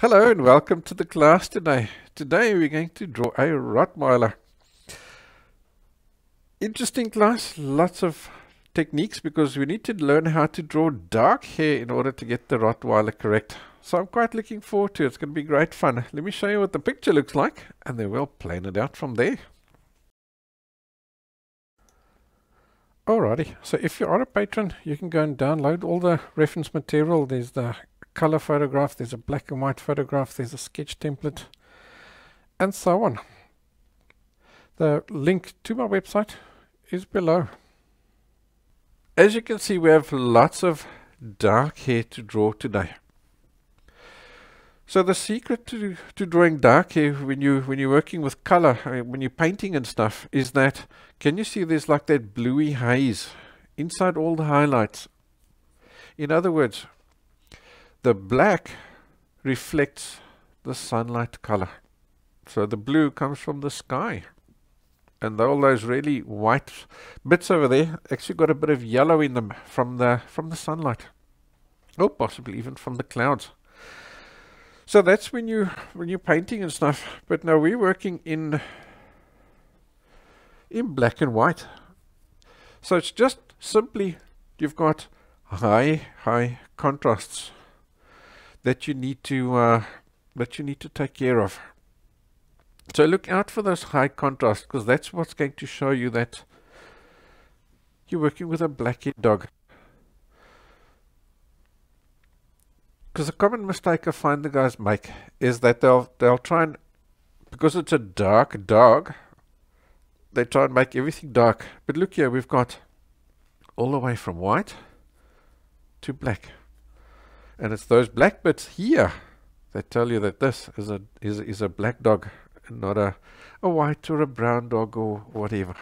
Hello and welcome to the class today. Today we're going to draw a Rottweiler. Interesting class, lots of techniques because we need to learn how to draw dark hair in order to get the Rottweiler correct. So I'm quite looking forward to it. It's going to be great fun. Let me show you what the picture looks like and then we'll plan it out from there. Alrighty, so if you are a patron, you can go and download all the reference material. There's the color photograph, there's a black and white photograph, there's a sketch template, and so on. The link to my website is below. As you can see, we have lots of dark hair to draw today. So the secret to drawing dark hair when you're working with color, when you're painting and stuff, is that, can you see there's like that bluey haze inside all the highlights? In other words, the black reflects the sunlight color. So the blue comes from the sky. And all those really white bits over there actually got a bit of yellow in them from the sunlight. Or possibly even from the clouds. So that's when you're painting and stuff. But now we're working in black and white. So it's just simply you've got high contrasts that you need to take care of. So look out for those high contrasts, because that's what's going to show you that you're working with a black-haired dog. Because a common mistake I find the guys make is that they'll try and, because it's a dark dog, they try and make everything dark. But look here, we've got all the way from white to black, and it's those black bits here that tell you that this is a black dog, and not a white or a brown dog or whatever.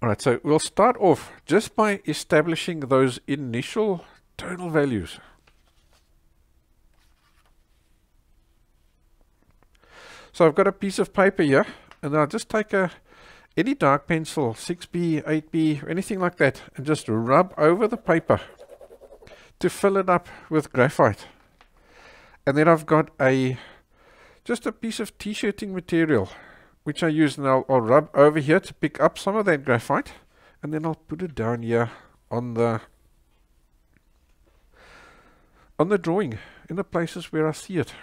All right, so we'll start off just by establishing those initial tonal values. So I've got a piece of paper here, and I'll just take any dark pencil, 6B, 8B, anything like that, and just rub over the paper to fill it up with graphite. And then I've got just a piece of t-shirting material which I use, and I'll rub over here to pick up some of that graphite, and then I'll put it down here on the drawing, in the places where I see it.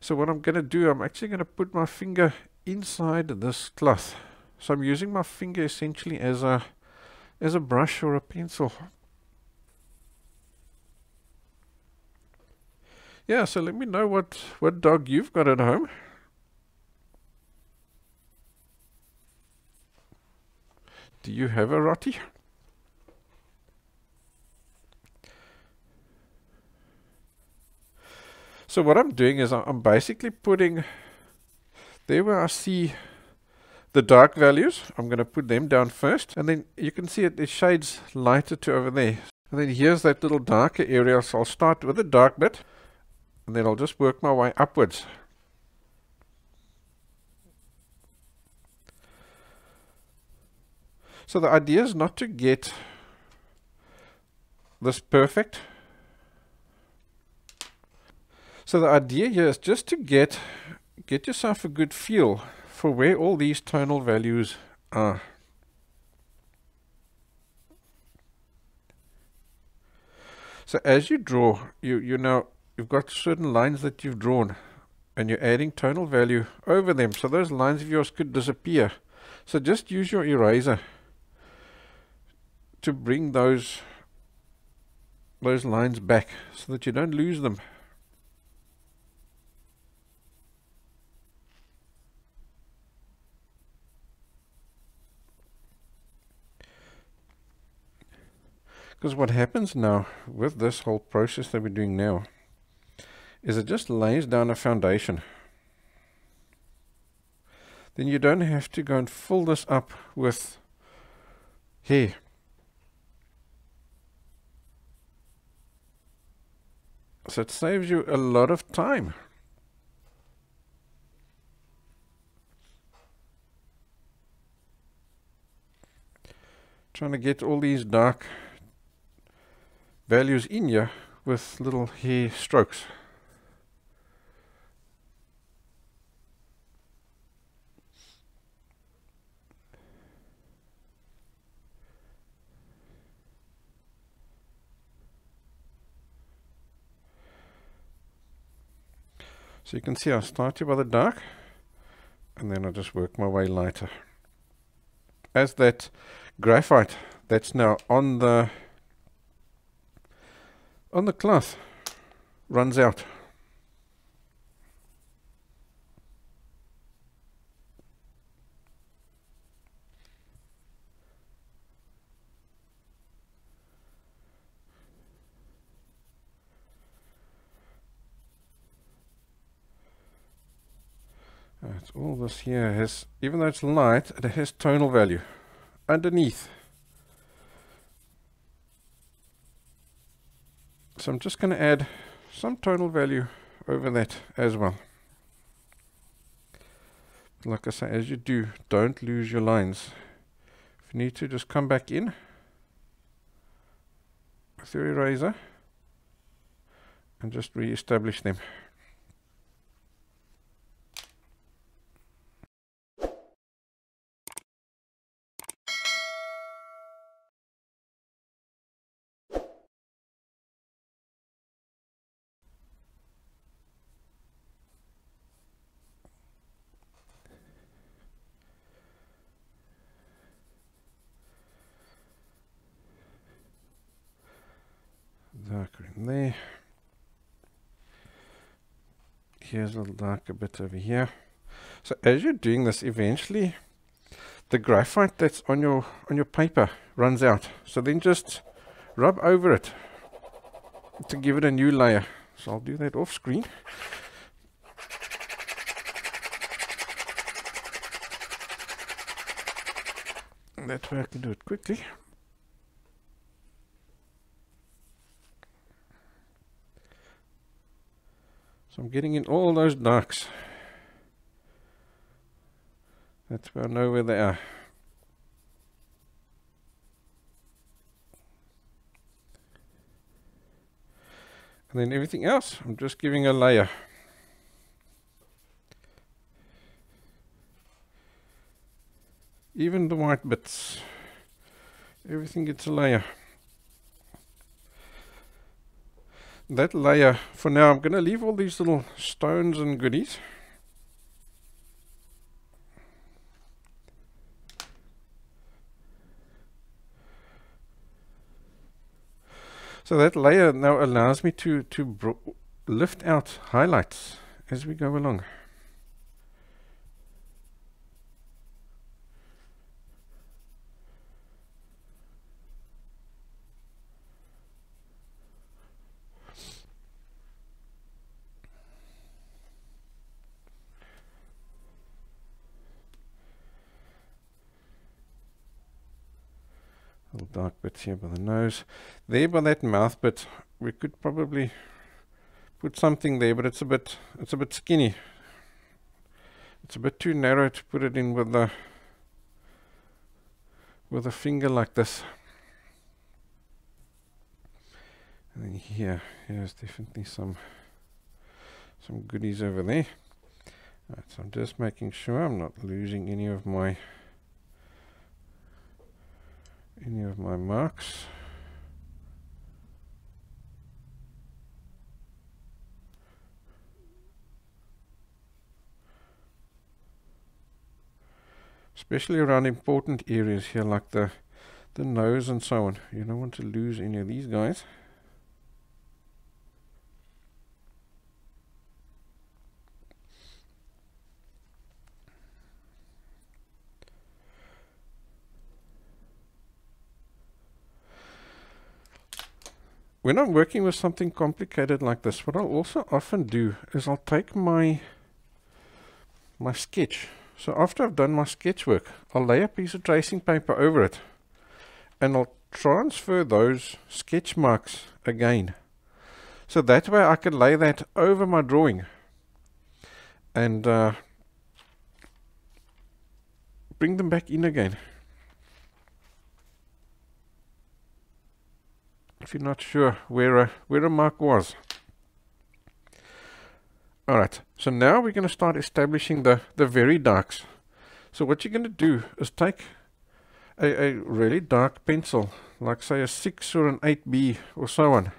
So what I'm going to do, I'm actually going to put my finger inside this cloth. So I'm using my finger essentially as a brush or a pencil. Yeah, so let me know what dog you've got at home. Do you have a Rottie? So what I'm doing is I'm basically putting there where I see the dark values, I'm going to put them down first, and then you can see it shades lighter to over there. And then here's that little darker area, so I'll start with a dark bit, and then I'll just work my way upwards. So the idea is not to get this perfect. So the idea here is just to get yourself a good feel for where all these tonal values are. So as you draw, you've got certain lines that you've drawn, and you're adding tonal value over them. So those lines of yours could disappear. So just use your eraser to bring those lines back so that you don't lose them. Because what happens now with this whole process that we're doing now is it just lays down a foundation. Then you don't have to go and fill this up with hair. So it saves you a lot of time. Trying to get all these dark values in here with little hair strokes. So you can see I start here by the dark and then I just work my way lighter. As that graphite that's now on the cloth runs out, all this here has, even though it's light, it has tonal value underneath. So I'm just going to add some tonal value over that as well. But like I say, as you do, don't lose your lines. If you need to, just come back in with your eraser and just re-establish them. Darker in there. Here's a little darker bit over here. So as you're doing this, eventually the graphite that's on your paper runs out. So then just rub over it to give it a new layer. So I'll do that off screen. That way I can do it quickly. I'm getting in all those darks. That's where I know where they are. And then everything else, I'm just giving a layer. Even the white bits. Everything gets a layer. That layer, for now I'm going to leave all these little stones and goodies. So that layer now allows me to lift out highlights as we go along. Dark bits here by the nose, there by that mouth bit. We could probably put something there, but it's a bit skinny. It's a bit too narrow to put it in with a finger like this. And then here's definitely some goodies over there. Right, so I'm just making sure I'm not losing any of my marks. Especially around important areas here like the nose and so on. You don't want to lose any of these guys. When I'm working with something complicated like this, what I'll also often do is I'll take my sketch. So after I've done my sketch work, I'll lay a piece of tracing paper over it and I'll transfer those sketch marks again. So that way I can lay that over my drawing and bring them back in again. if you're not sure where a mark was. All right, so now we're going to start establishing the very darks. So what you're going to do is take a really dark pencil, like say a 6 or an 8B or so on,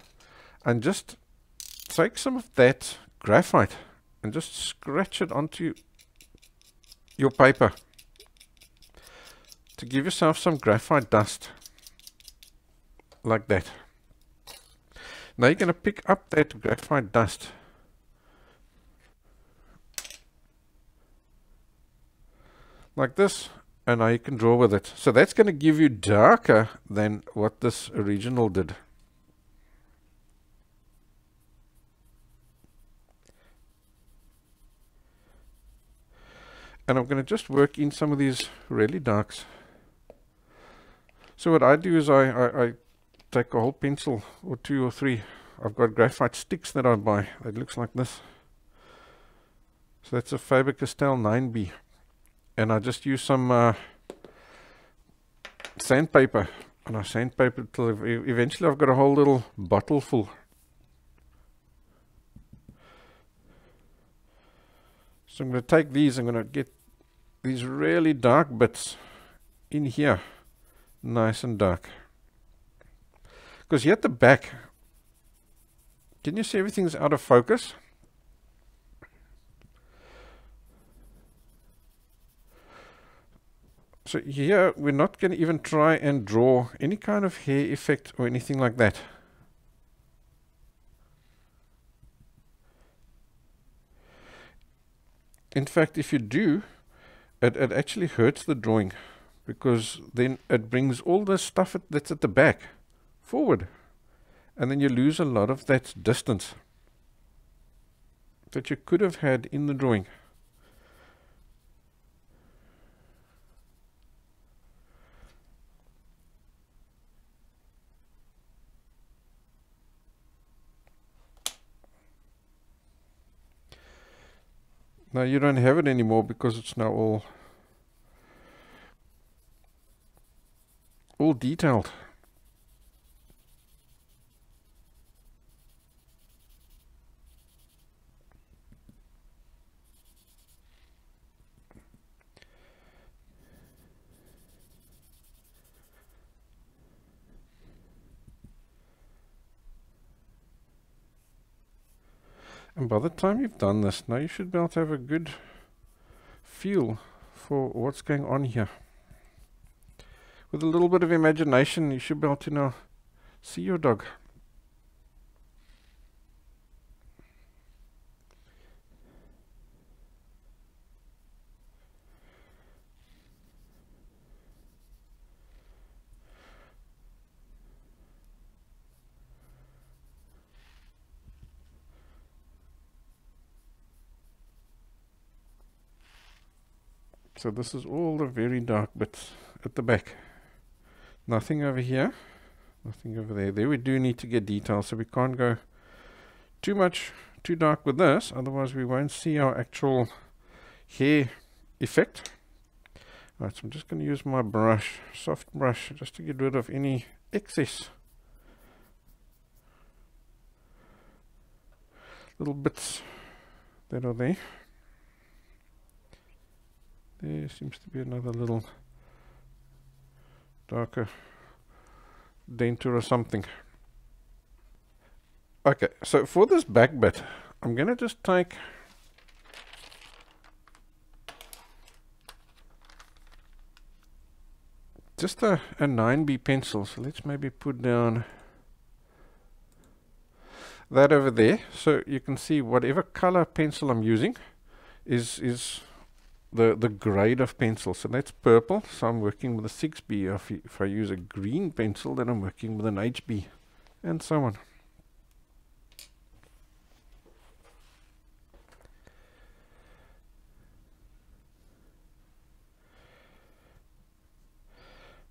and just take some of that graphite and just scratch it onto your paper to give yourself some graphite dust, like that. Now you're going to pick up that graphite dust like this, and now you can draw with it. So that's going to give you darker than what this original did. And I'm going to just work in some of these really darks. So what I do is I take a whole pencil or two or three. I've got graphite sticks that I buy. It looks like this. So that's a Faber Castell 9B. And I just use some sandpaper, and I sandpaper till eventually I've got a whole little bottle full. So I'm going to take these, I'm going to get these really dark bits in here, nice and dark. Because here at the back, can you see everything's out of focus? So here we're not going to even try and draw any kind of hair effect or anything like that. In fact, if you do, it actually hurts the drawing, because then it brings all the stuff that's at the back forward, and then you lose a lot of that distance that you could have had in the drawing. Now you don't have it anymore, because it's now all detailed. And by the time you've done this, now you should be able to have a good feel for what's going on here. With a little bit of imagination, you should be able to now see your dog. So this is all the very dark bits at the back. Nothing over here, nothing over there. There we do need to get detail, so we can't go too much, too dark with this, otherwise we won't see our actual hair effect. Alright, so I'm just going to use my brush, soft brush, just to get rid of any excess. Little bits that are there. There seems to be another little darker dent or something. Okay, so for this back bit, I'm going to just take just a 9B pencil. So let's maybe put down that over there, so you can see whatever color pencil I'm using is the grade of pencil. So that's purple, so I'm working with a 6B. If I use a green pencil, then I'm working with an HB, and so on.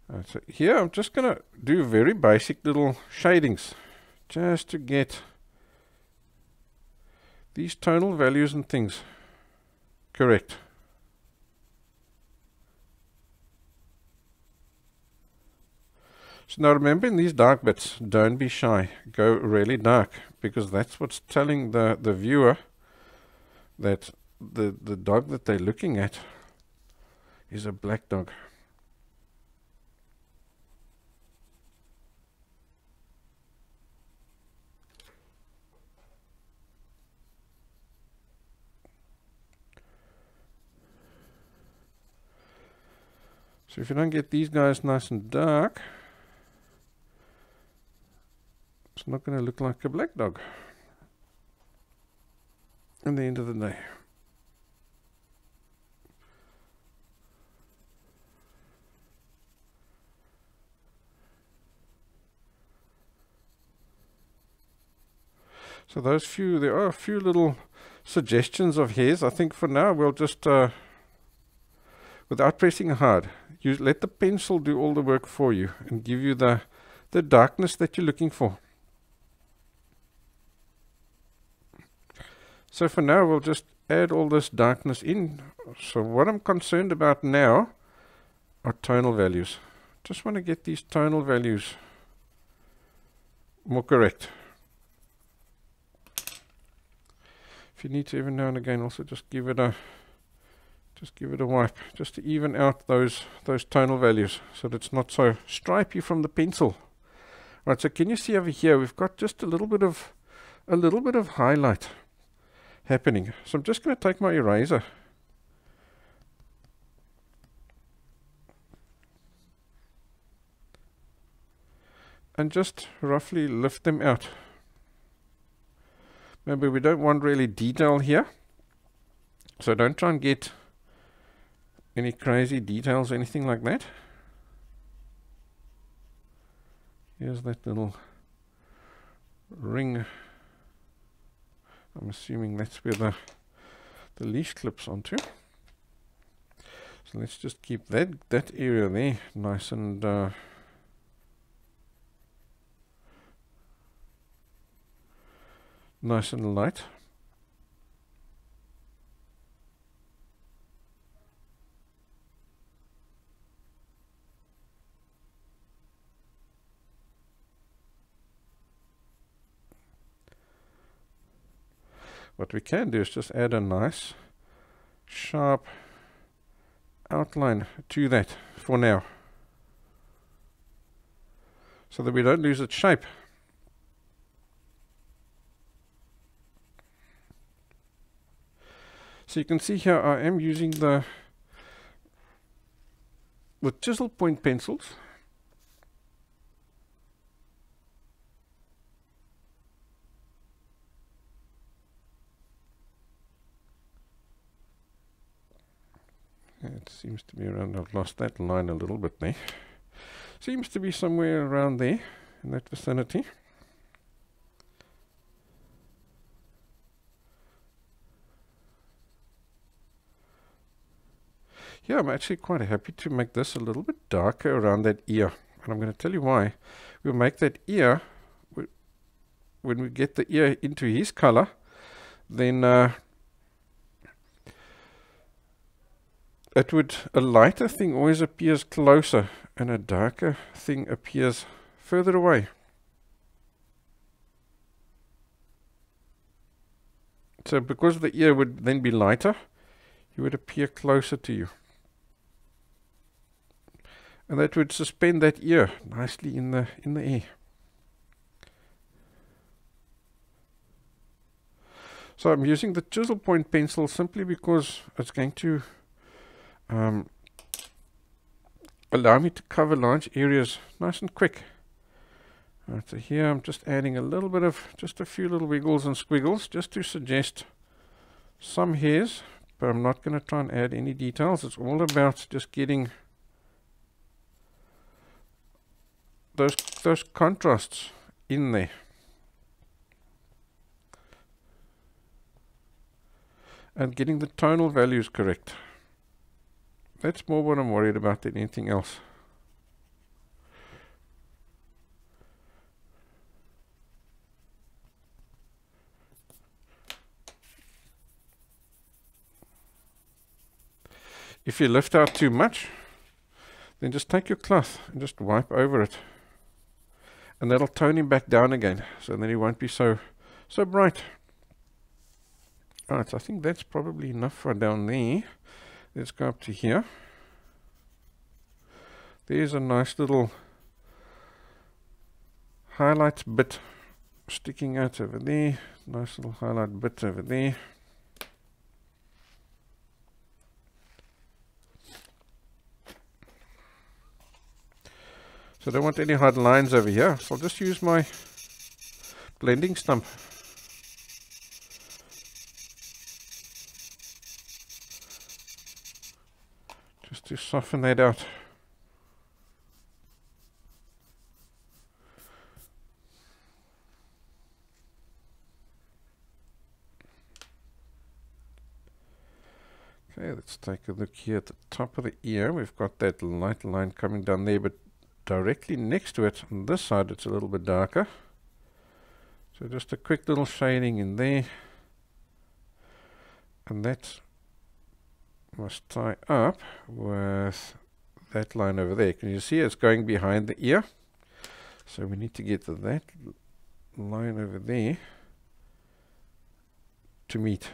Right, so here I'm just going to do very basic little shadings, just to get these tonal values and things correct. So now remember, in these dark bits, don't be shy, go really dark, because that's what's telling the viewer that the dog that they're looking at is a black dog. So if you don't get these guys nice and dark, it's not going to look like a black dog at the end of the day. So those few, there are a few little suggestions of hairs. I think for now we'll just, without pressing hard, you let the pencil do all the work for you and give you the darkness that you're looking for. So for now we'll just add all this darkness in. So what I'm concerned about now are tonal values. Just want to get these tonal values more correct. If you need to every now and again also just give it a wipe, just to even out those tonal values so that it's not so stripy from the pencil. Right, so can you see over here we've got just a little bit of highlight happening. So I'm just going to take my eraser and just roughly lift them out. Maybe we don't want really detail here, so don't try and get any crazy details, anything like that. Here's that little ring. I'm assuming that's where the leash clips onto. So let's just keep that area there nice and light. What we can do is just add a nice sharp outline to that for now, so that we don't lose its shape. So you can see here I am using the chisel point pencils. It seems to be around, I've lost that line a little bit there. Seems to be somewhere around there, in that vicinity. Yeah, I'm actually quite happy to make this a little bit darker around that ear. And I'm going to tell you why. We'll make that ear, when we get the ear into his color, then a lighter thing always appears closer and a darker thing appears further away. So because the ear would then be lighter, he would appear closer to you. And that would suspend that ear nicely in the air. So I'm using the chisel point pencil simply because it's going to allow me to cover large areas nice and quick. Alright, so here I'm just adding a little bit of, just a few little wiggles and squiggles, just to suggest some hairs, but I'm not going to try and add any details. It's all about just getting those contrasts in there. And getting the tonal values correct. That's more what I'm worried about than anything else. If you lift out too much, then just take your cloth and just wipe over it. and that'll tone him back down again, so then he won't be so bright. Alright, so I think that's probably enough for down there. Let's go up to here. There's a nice little highlight bit sticking out over there. Nice little highlight bit over there. So I don't want any hard lines over here, so I'll just use my blending stump. Just to soften that out. Okay, let's take a look here at the top of the ear. We've got that light line coming down there, but directly next to it on this side it's a little bit darker, so just a quick little shading in there, and that must tie up with that line over there. Can you see it's going behind the ear? So we need to get that line over there to meet.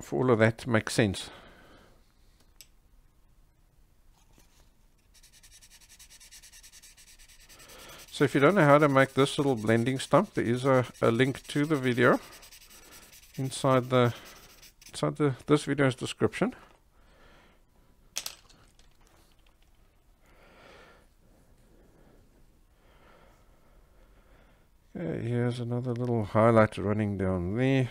For all of that to make sense. So if you don't know how to make this little blending stump, there is a link to the video inside this video's description. Okay, here's another little highlight running down there.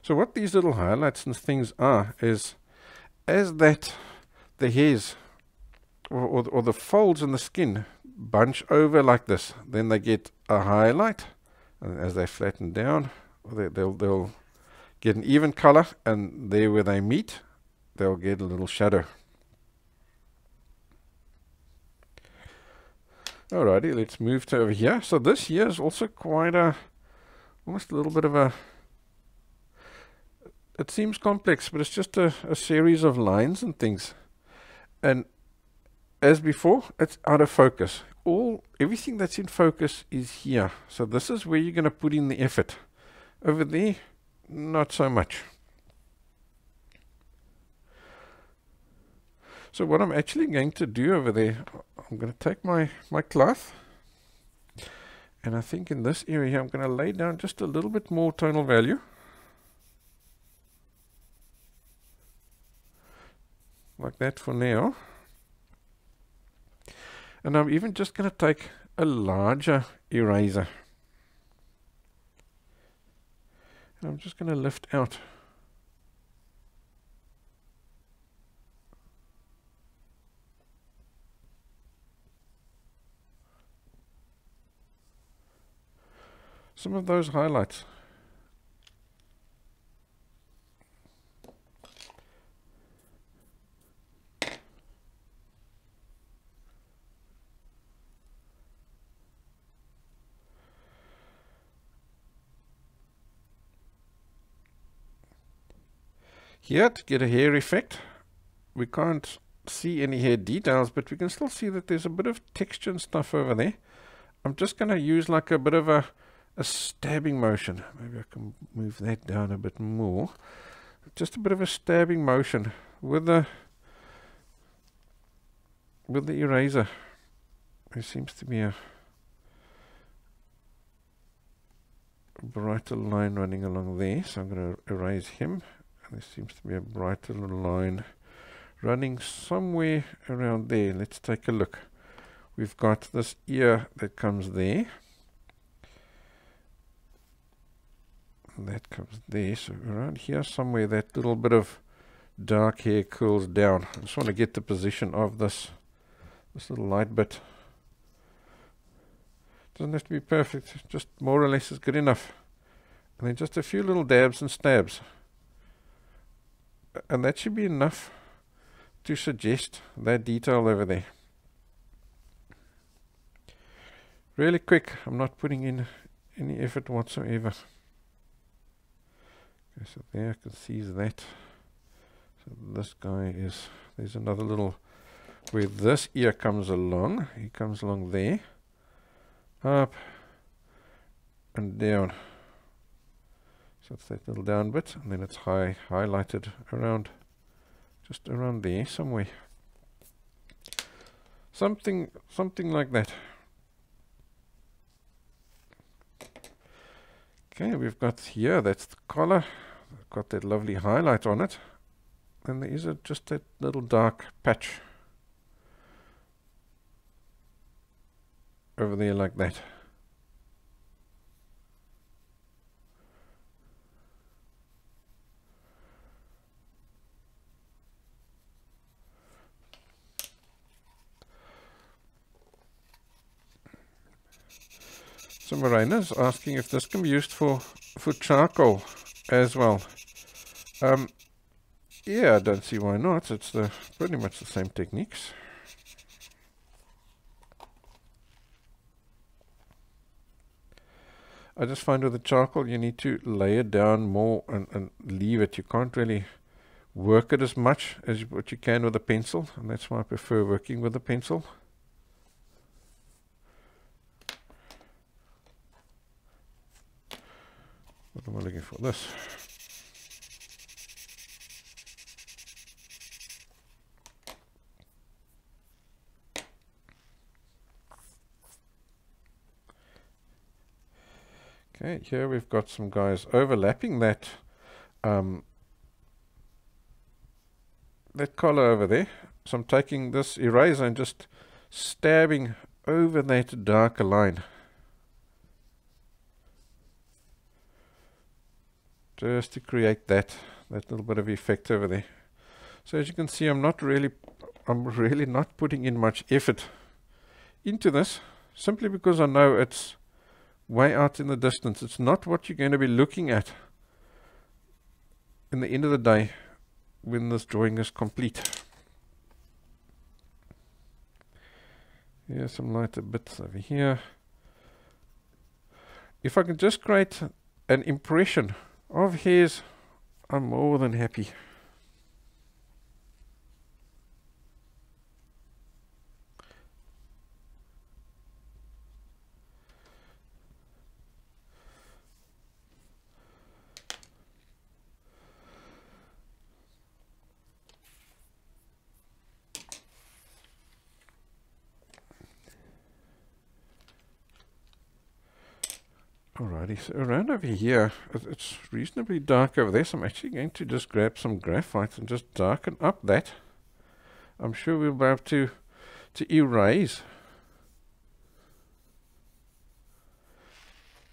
So what these little highlights and things are is, as the hairs or the folds in the skin bunch over like this, then they get a highlight, and as they flatten down, they'll get an even color, and there where they meet, they'll get a little shadow. Alrighty, let's move to over here. So this here is also quite almost a little bit of a, it seems complex, but it's just a series of lines and things. And as before, it's out of focus. Everything that's in focus is here. So this is where you're going to put in the effort. Over there, not so much. So what I'm actually going to do over there, I'm going to take my cloth. And I think in this area here, I'm going to lay down just a little bit more tonal value. Like that for now, and I'm even just going to take a larger eraser, and I'm just going to lift out. Some of those highlights. Here, to get a hair effect, we can't see any hair details, but we can still see that there's a bit of texture and stuff over there. I'm just going to use like a bit of a stabbing motion. Maybe I can move that down a bit more. Just a bit of a stabbing motion with the eraser. There seems to be a brighter line running along there, so I'm going to erase him. There seems to be a brighter little line running somewhere around there. Let's take a look. We've got this ear that comes there. And that comes there. So around here somewhere that little bit of dark hair curls down. I just want to get the position of this little light bit. Doesn't have to be perfect. Just more or less is good enough. And then just a few little dabs and stabs. And that should be enough to suggest that detail over there. Really quick, I'm not putting in any effort whatsoever. Okay, so there I can see that. So this guy there's another little where this ear comes along. He comes along there, up and down. So it's that little down bit, and then it's highlighted around, just around there somewhere. Something like that. Okay, we've got here, that's the collar. I've got that lovely highlight on it. And there is just that little dark patch over there like that. So Marina's asking if this can be used for charcoal as well. Yeah, I don't see why not. It's pretty much the same techniques. I just find with the charcoal you need to lay it down more and leave it. You can't really work it as much as what you can with a pencil, and that's why I prefer working with a pencil. What am I looking for? This. Okay, here we've got some guys overlapping that that collar over there. So I'm taking this eraser and just stabbing over that darker line. Just to create that little bit of effect over there. So as you can see, I'm really not putting in much effort into this, simply because I know it's way out in the distance. It's not what you're going to be looking at in the end of the day when this drawing is complete. Here's some lighter bits over here. If I can just create an impression of his, I'm more than happy. Alrighty, so around over here, it's reasonably dark over there, so I'm actually going to just grab some graphite and just darken up that. I'm sure we'll be able to erase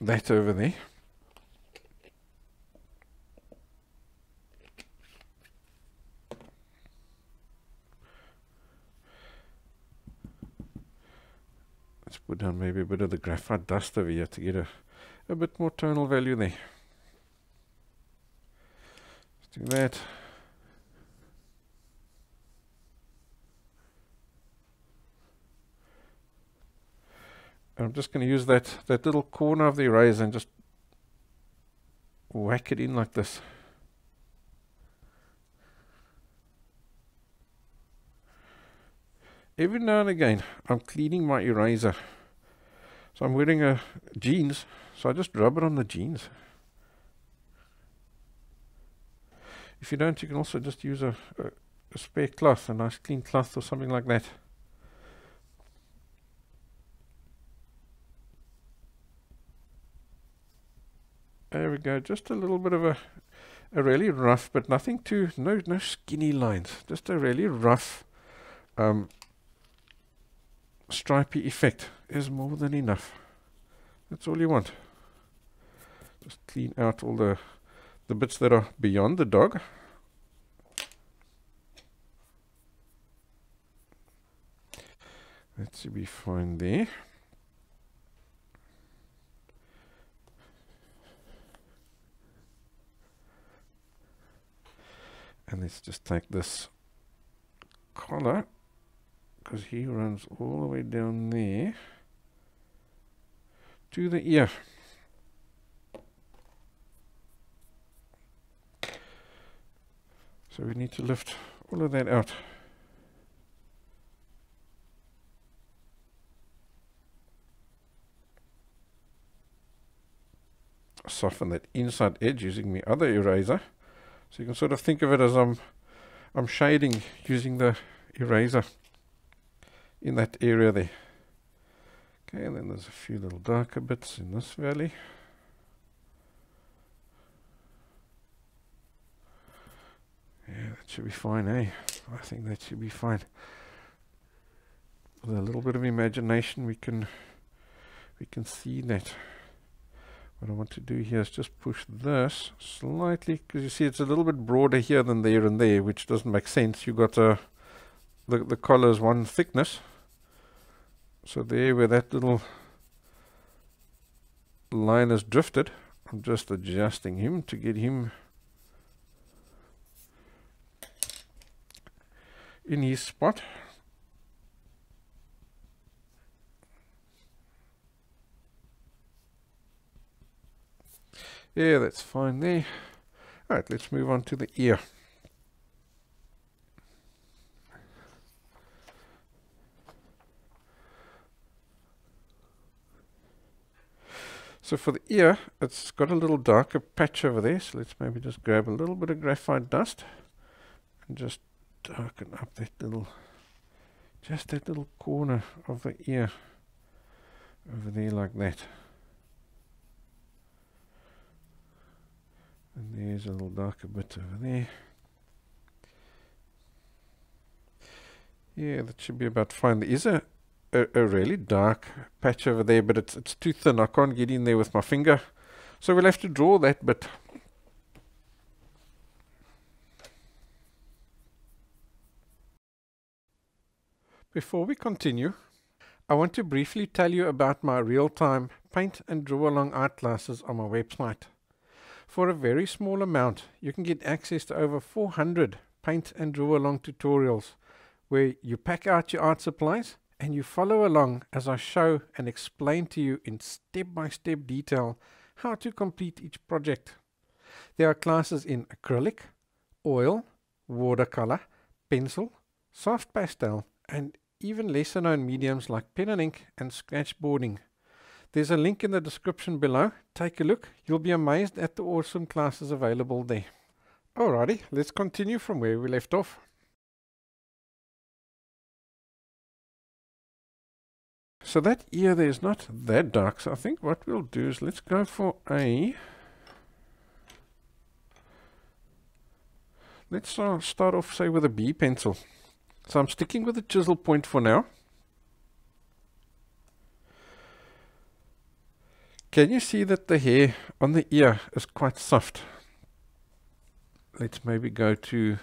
that over there. Let's put down maybe a bit of the graphite dust over here to get a bit more tonal value there. Let's do that. I'm just going to use that little corner of the eraser and just whack it in like this. Every now and again I'm cleaning my eraser. So I'm wearing jeans, so I just rub it on the jeans. If you don't, you can also just use a spare cloth, a nice clean cloth or something like that. There we go, just a little bit of a really rough, but nothing too, no skinny lines, just a really rough stripy effect is more than enough. That's all you want. Just clean out all the bits that are beyond the dog. That should be fine there. And let's just take this collar, because he runs all the way down there to the ear. So we need to lift all of that out. soften that inside edge using the other eraser. So you can sort of think of it as I'm shading using the eraser in that area there. Okay, and then there's a few little darker bits in this valley. Yeah, that should be fine, eh? I think that should be fine. With a little bit of imagination we can see that. What I want to do here is just push this slightly, because you see it's a little bit broader here than there and there, which doesn't make sense. You've got the collar's one thickness. So there where that little line has drifted, I'm just adjusting him to get him in his spot. Yeah, that's fine there. Alright, let's move on to the ear. So for the ear, it's got a little darker patch over there, so let's maybe just grab a little bit of graphite dust and just darken up that little, just that little corner of the ear over there like that. And there's a little darker bit over there. Yeah, that should be about fine. There is a really dark patch over there, but it's too thin. I can't get in there with my finger. So we'll have to draw that bit. Before we continue, I want to briefly tell you about my real-time paint and draw-along art classes on my website. For a very small amount, you can get access to over 400 paint and draw-along tutorials where you pack out your art supplies and you follow along as I show and explain to you in step-by-step detail how to complete each project. There are classes in acrylic, oil, watercolor, pencil, soft pastel, and even lesser-known mediums like pen and ink and scratchboarding. There's a link in the description below. Take a look. You'll be amazed at the awesome classes available there. Alrighty, let's continue from where we left off. So that ear there is not that dark. So I think what we'll do is let's go for a... Let's start off, say, with a B pencil. So I'm sticking with the chisel point for now. Can you see that the hair on the ear is quite soft? Let's maybe go to...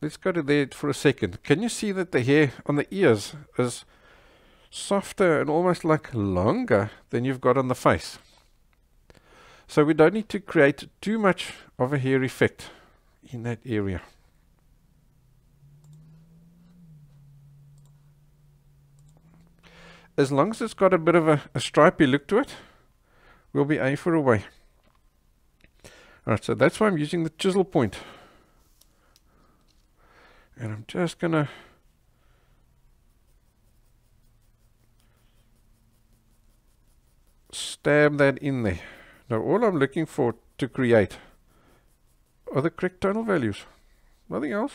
Let's go to there for a second. Can you see that the hair on the ears is softer and almost like longer than you've got on the face? So we don't need to create too much of a hair effect in that area. As long as it's got a bit of a stripy look to it, we'll be A for away. Alright, so that's why I'm using the chisel point. And I'm just going to stab that in there. Now all I'm looking for to create are the correct tonal values. Nothing else,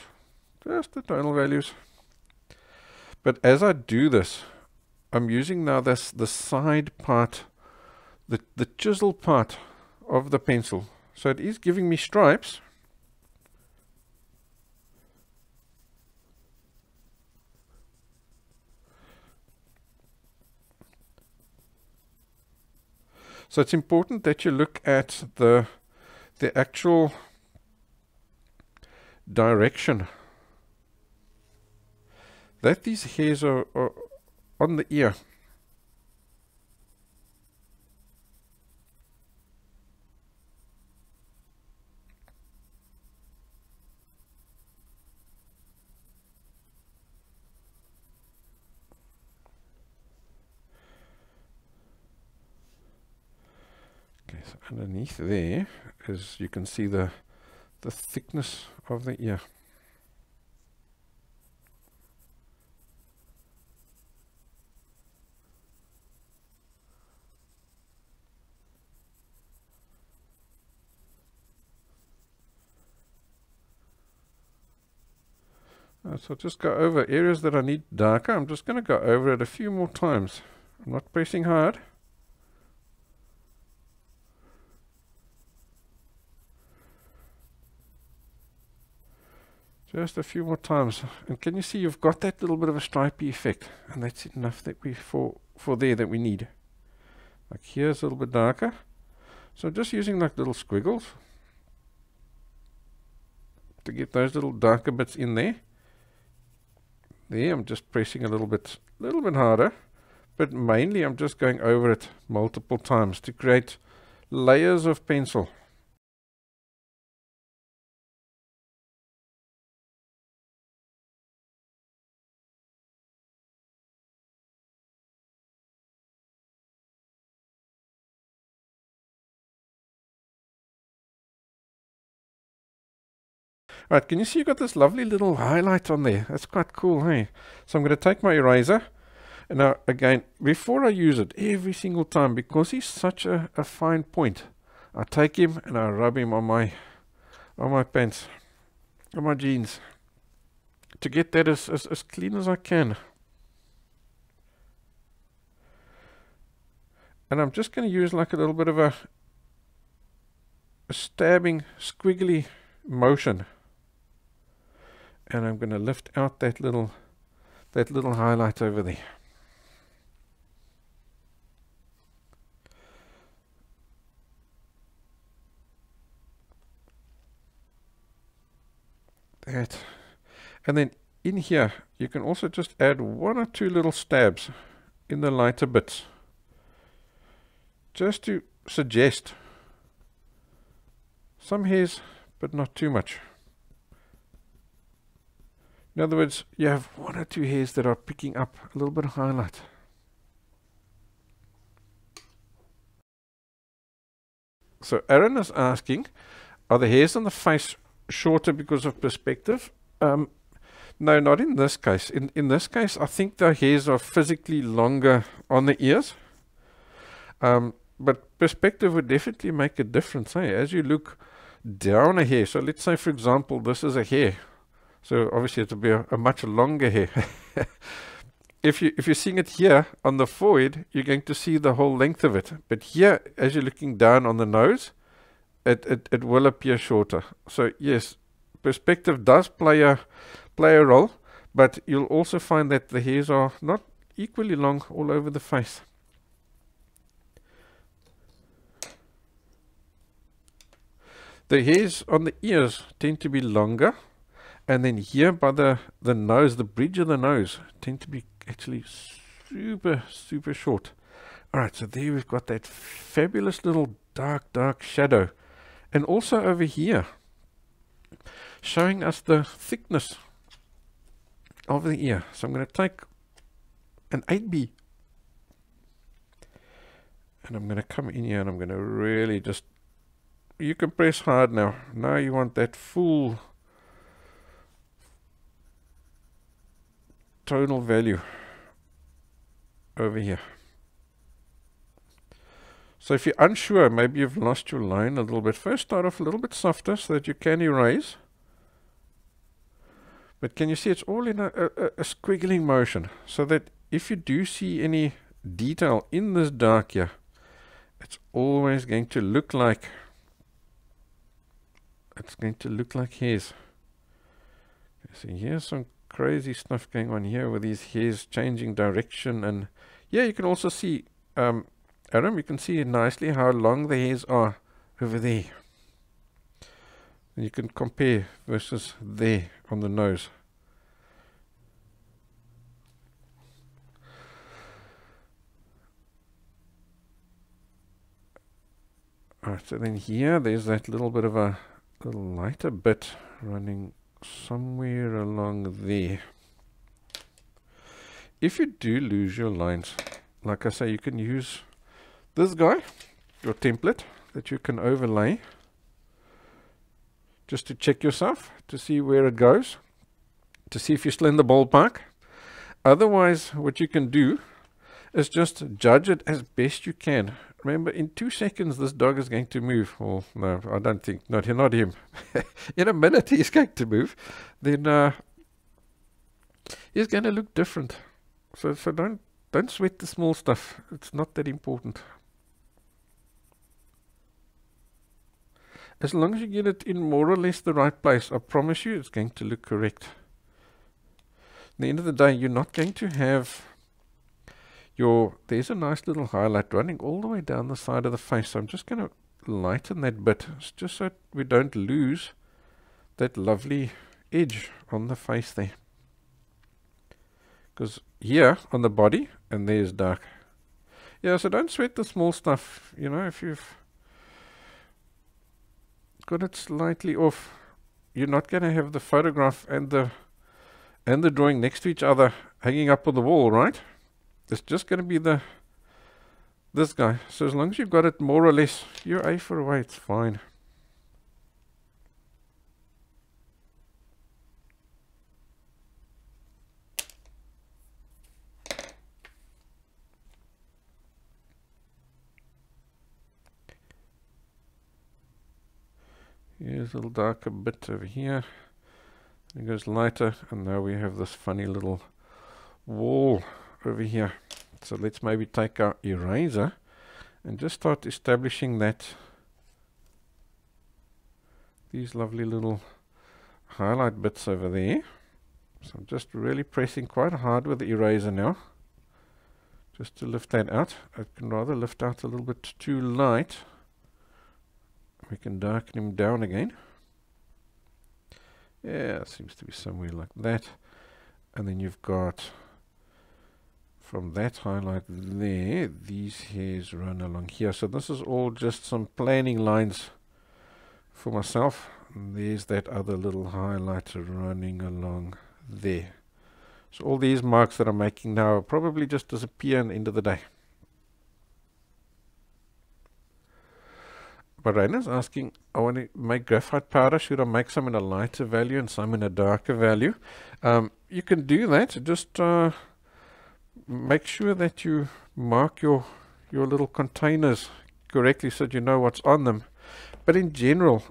just the tonal values. But as I do this, I'm using now the side part, the chisel part of the pencil. So it is giving me stripes. So it's important that you look at the actual direction that these hairs are on the ear. Okay, so underneath there, as you can see, the thickness of the ear. So just go over areas that I need darker. I'm just going to go over it a few more times. I'm not pressing hard. Just a few more times. And can you see you've got that little bit of a stripy effect? And that's enough that we for there that we need. Like here's a little bit darker. So just using like little squiggles to get those little darker bits in there. There, I'm just pressing a little bit harder, but mainly I'm just going over it multiple times to create layers of pencil. Right, can you see you've got this lovely little highlight on there? That's quite cool, hey? So I'm going to take my eraser, and now again, before I use it, every single time, because he's such a fine point, I take him and I rub him on my pants, on my jeans, to get that as clean as I can. And I'm just going to use like a little bit of a stabbing, squiggly motion. And I'm going to lift out that little highlight over there. That. And then in here, you can also just add one or two little stabs in the lighter bits, just to suggest some hairs, but not too much. In other words, you have one or two hairs that are picking up a little bit of highlight. So Aaron is asking, are the hairs on the face shorter because of perspective? No, not in this case. In this case, I think the hairs are physically longer on the ears. But perspective would definitely make a difference, eh? As you look down a hair. So let's say, for example, this is a hair. So obviously it'll be a much longer hair. If you're seeing it here on the forehead, you're going to see the whole length of it. But here, as you're looking down on the nose, it will appear shorter. So yes, perspective does play a role, but you'll also find that the hairs are not equally long all over the face. The hairs on the ears tend to be longer. And then here by the nose, the bridge of the nose, tend to be actually super, super short. All right, so there we've got that fabulous little dark, dark shadow. And also over here, showing us the thickness of the ear. So I'm going to take an 8B. And I'm going to come in here and I'm going to really just, you can press hard now. Now you want that full tonal value over here. So if you're unsure, maybe you've lost your line a little bit, first start off a little bit softer so that you can erase. But can you see it's all in a squiggling motion, so that if you do see any detail in this dark here, it's always going to look like hairs. See, here's some crazy stuff going on here with these hairs changing direction. And yeah, you can also see, Adam, you can see nicely how long the hairs are over there, and you can compare versus there on the nose. All right, so then here there's that little bit of a little lighter bit running somewhere along there. If you do lose your lines, like I say, you can use this guy, your template that you can overlay, just to check yourself, to see where it goes, to see if you're still in the ballpark. Otherwise, what you can do is just judge it as best you can. Remember, in 2 seconds, this dog is going to move. Well, no, I don't think, not him. In a minute, he's going to move. Then is going to look different. So don't sweat the small stuff. It's not that important. As long as you get it in more or less the right place, I promise you it's going to look correct. At the end of the day, you're not going to have your... There's a nice little highlight running all the way down the side of the face. So I'm just going to lighten that bit, just so we don't lose that lovely edge on the face there. Because here on the body, and there's dark. Yeah, so don't sweat the small stuff. You know, if you've got it slightly off, you're not going to have the photograph and the drawing next to each other hanging up on the wall, right? It's just going to be this guy. So as long as you've got it more or less, you're A for away, it's fine. Here's a little darker bit over here. It goes lighter, and now we have this funny little wall over here. So let's maybe take our eraser and just start establishing that. These lovely little highlight bits over there. So I'm just really pressing quite hard with the eraser now, just to lift that out. I can rather lift out a little bit too light. We can darken him down again. Yeah, it seems to be somewhere like that. And then you've got, from that highlight there, these hairs run along here. So this is all just some planning lines for myself. And there's that other little highlight running along there. So all these marks that I'm making now will probably just disappear at the end of the day. But Raina's asking, I want to make graphite powder. Should I make some in a lighter value and some in a darker value? You can do that. Just make sure that you mark your little containers correctly so that you know what's on them. But in general,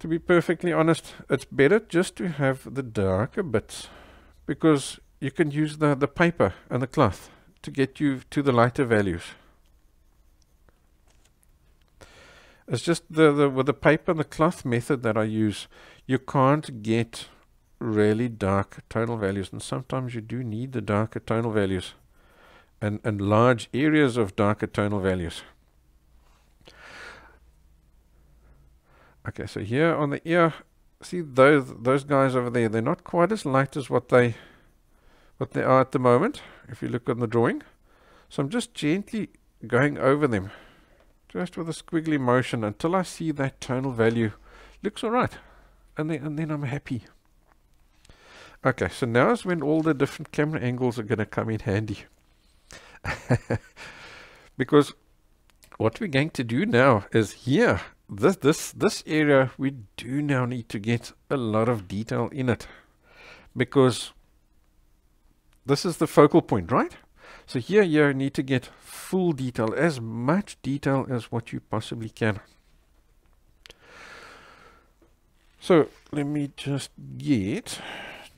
to be perfectly honest, it's better just to have the darker bits, because you can use the paper and the cloth to get you to the lighter values. It's just with the paper and the cloth method that I use, you can't get really dark tonal values. And sometimes you do need the darker tonal values and large areas of darker tonal values. Okay, so here on the ear, see those guys over there, they're not quite as light as what they are at the moment, if you look on the drawing. So I'm just gently going over them, just with a squiggly motion, until I see that tonal value looks all right, and then I'm happy. Okay, so now is when all the different camera angles are going to come in handy. Because what we're going to do now is here, this area, we do now need to get a lot of detail in it, because this is the focal point, right? So here you need to get full detail, as much detail as what you possibly can. So let me just get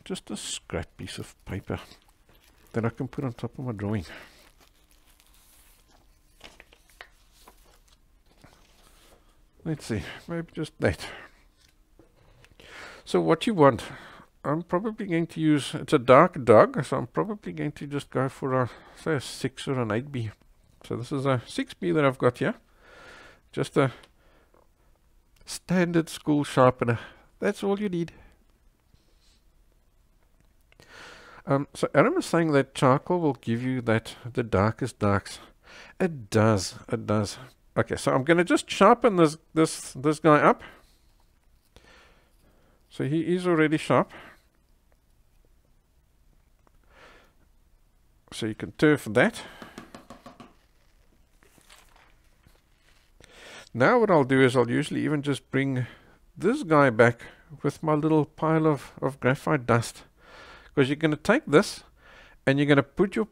just a scrap piece of paper that I can put on top of my drawing. Let's see, maybe just that. So what you want, I'm probably going to use, it's a dark dog, so I'm probably going to just go for a, say, a 6 or an 8B. So this is a 6B that I've got here, just a standard school sharpener. That's all you need. So Adam is saying that charcoal will give you the darkest darks. It does, it does. Okay, so I'm going to just sharpen this guy up. So he is already sharp. So you can turf that. Now what I'll do is I'll usually even just bring this guy back with my little pile of graphite dust, because you're going to take this and you're going to put you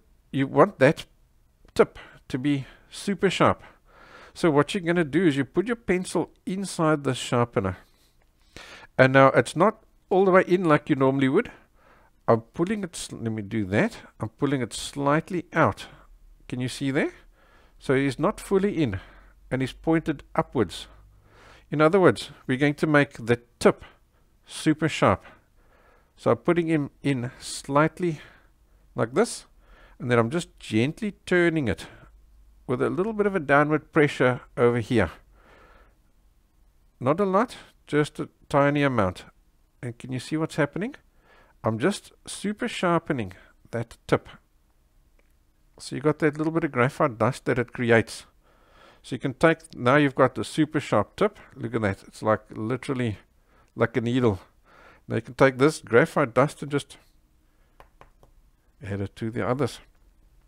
want that tip to be super sharp. So what you're going to do is you put your pencil inside the sharpener. And now it's not all the way in like you normally would. I'm pulling it, let me do that. I'm pulling it slightly out. Can you see there? So he's not fully in and he's pointed upwards. In other words, we're going to make the tip super sharp. So I'm putting him in slightly like this, and then I'm just gently turning it with a little bit of a downward pressure over here. Not a lot, just a tiny amount. And can you see what's happening? I'm just super sharpening that tip. So you got that little bit of graphite dust that it creates. So you can take, now you've got the super sharp tip. Look at that, it's like literally like a needle. Now you can take this graphite dust and just add it to the others,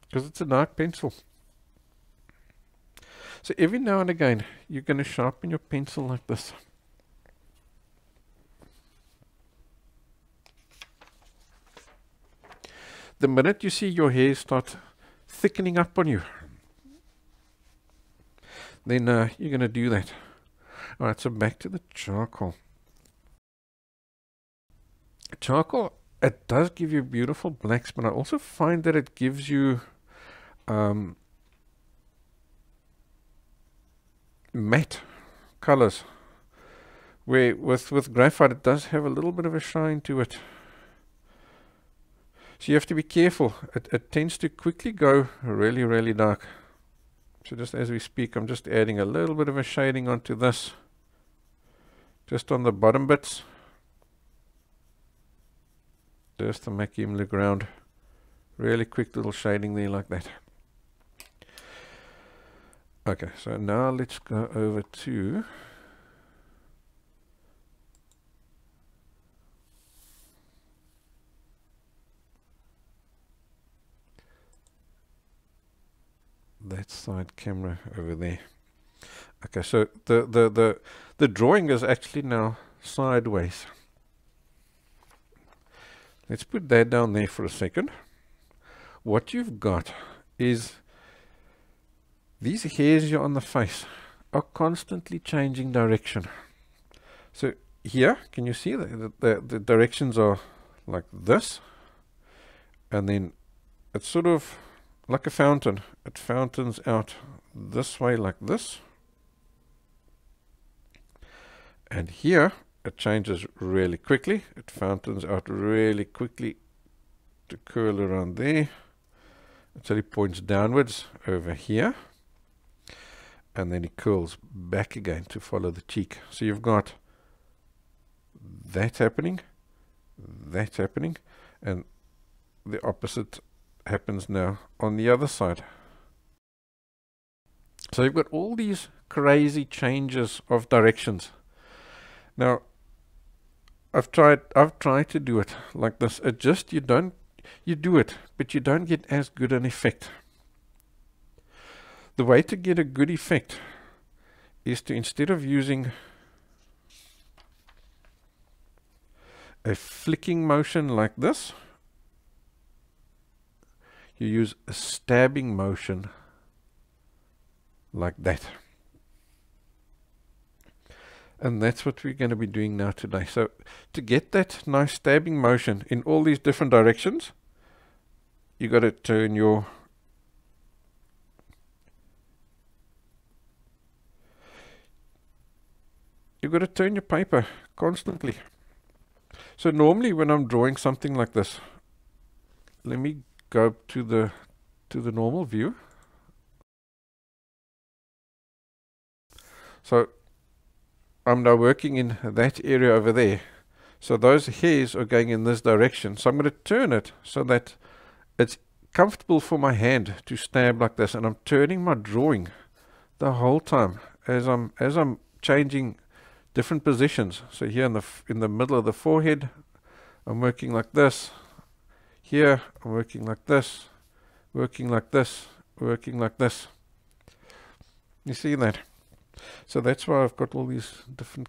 because it's a dark pencil. So every now and again you're going to sharpen your pencil like this. The minute you see your hair start thickening up on you, then you're going to do that. Alright, so back to the charcoal. Charcoal, it does give you beautiful blacks, but I also find that it gives you matte colors, where with graphite it does have a little bit of a shine to it. So you have to be careful. It tends to quickly go really, really dark. So just as we speak, I'm just adding a little bit of a shading onto this, just on the bottom bits, just to make him look round. Really quick little shading there like that. Okay, so now let's go over to that side camera over there. Okay, so the drawing is actually now sideways. Let's put that down there for a second. What you've got is these hairs here on the face are constantly changing direction. So here, can you see the directions are like this, and then it's sort of like a fountain. It fountains out this way like this, and here it changes really quickly. It fountains out really quickly to curl around there until it points downwards over here, and then it curls back again to follow the cheek. So you've got that happening, and the opposite happens now on the other side. So you've got all these crazy changes of directions. Now I've tried to do it like this. It just, you do it, but you don't get as good an effect. The way to get a good effect is to, instead of using a flicking motion like this, you use a stabbing motion like that. And that's what we're going to be doing now today. So to get that nice stabbing motion in all these different directions, you got to turn your paper constantly. So normally when I'm drawing something like this, let me go to the normal view. So I'm now working in that area over there. So those hairs are going in this direction. So I'm going to turn it so that it's comfortable for my hand to stab like this. And I'm turning my drawing the whole time as I'm changing different positions. So here in the middle of the forehead, I'm working like this. Here I'm working like this, working like this, working like this. You see that? So that's why I've got all these different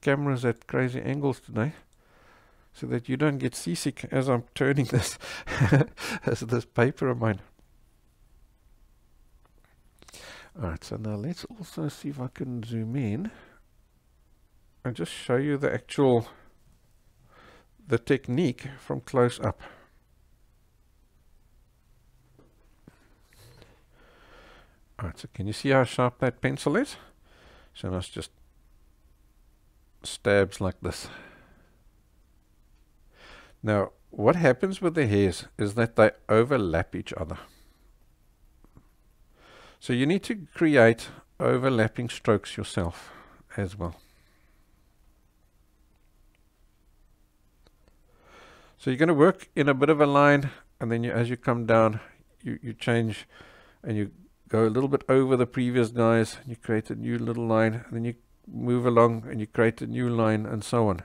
cameras at crazy angles today, so that you don't get seasick as I'm turning this as this paper of mine. Alright, so now let's also see if I can zoom in and just show you the actual the technique from close up. Alright, so can you see how sharp that pencil is? So now it's just stabs like this. Now what happens with the hairs is that they overlap each other. So you need to create overlapping strokes yourself as well. So you're going to work in a bit of a line, and then as you come down, you change and you go a little bit over the previous guys, and you create a new little line, and then you move along and you create a new line, and so on.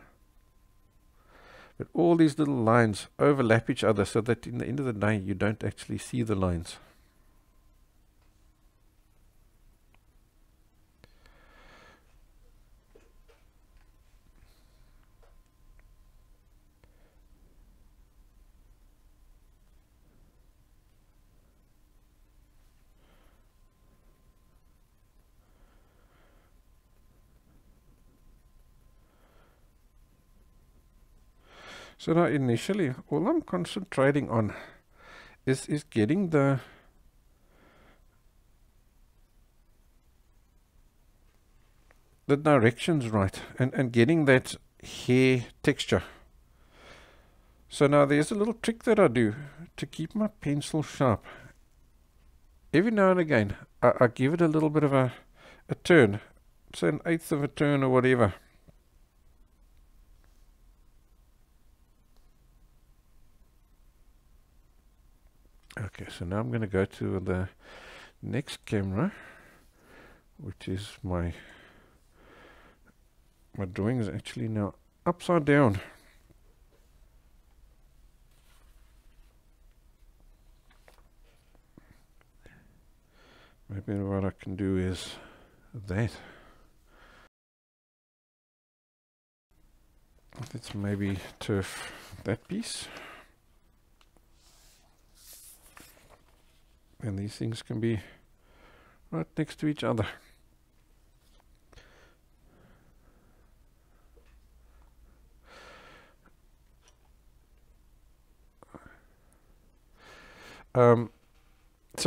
But all these little lines overlap each other so that in the end of the day you don't actually see the lines. So now initially, all I'm concentrating on is getting the directions right, and getting that hair texture. So now there's a little trick that I do to keep my pencil sharp. Every now and again, I give it a little bit of a turn, say an eighth of a turn or whatever. Okay, so now I'm going to go to the next camera, which is my drawing is actually now upside down. Maybe what I can do is that. Let's maybe turf that piece. And these things can be right next to each other. So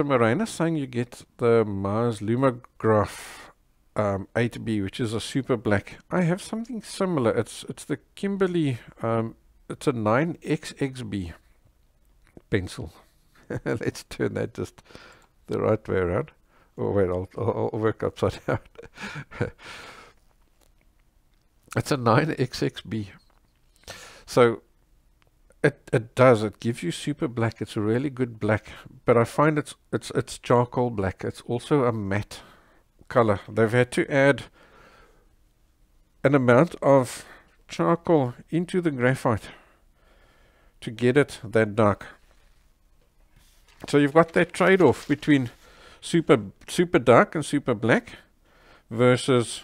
Marina's saying you get the Mars Lumograph 8B, which is a super black. I have something similar. It's the Kimberly. It's a 9XXB pencil. Let's turn that just the right way around. Oh wait, I'll work upside down. It's a 9XXB. So it gives you super black. It's a really good black, but I find it's charcoal black. It's also a matte color. They've had to add an amount of charcoal into the graphite to get it that dark. So you've got that trade-off between super dark and super black versus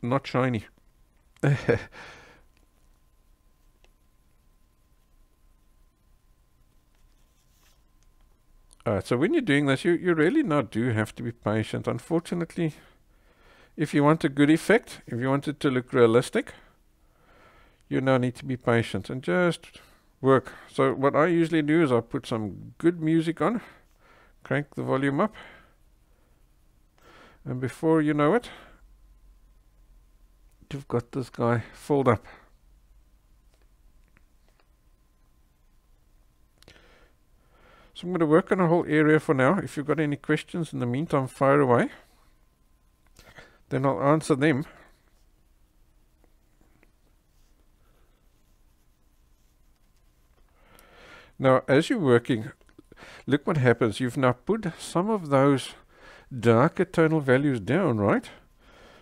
not shiny. Alright, so when you're doing this, you really now do have to be patient. Unfortunately, if you want a good effect, if you want it to look realistic, you now need to be patient and just work. So what I usually do is I put some good music on, crank the volume up, and before you know it, you've got this guy filled up. So I'm going to work on a whole area for now. If you've got any questions in the meantime, fire away. Then I'll answer them. Now, as you're working, look what happens. You've now put some of those darker tonal values down, right?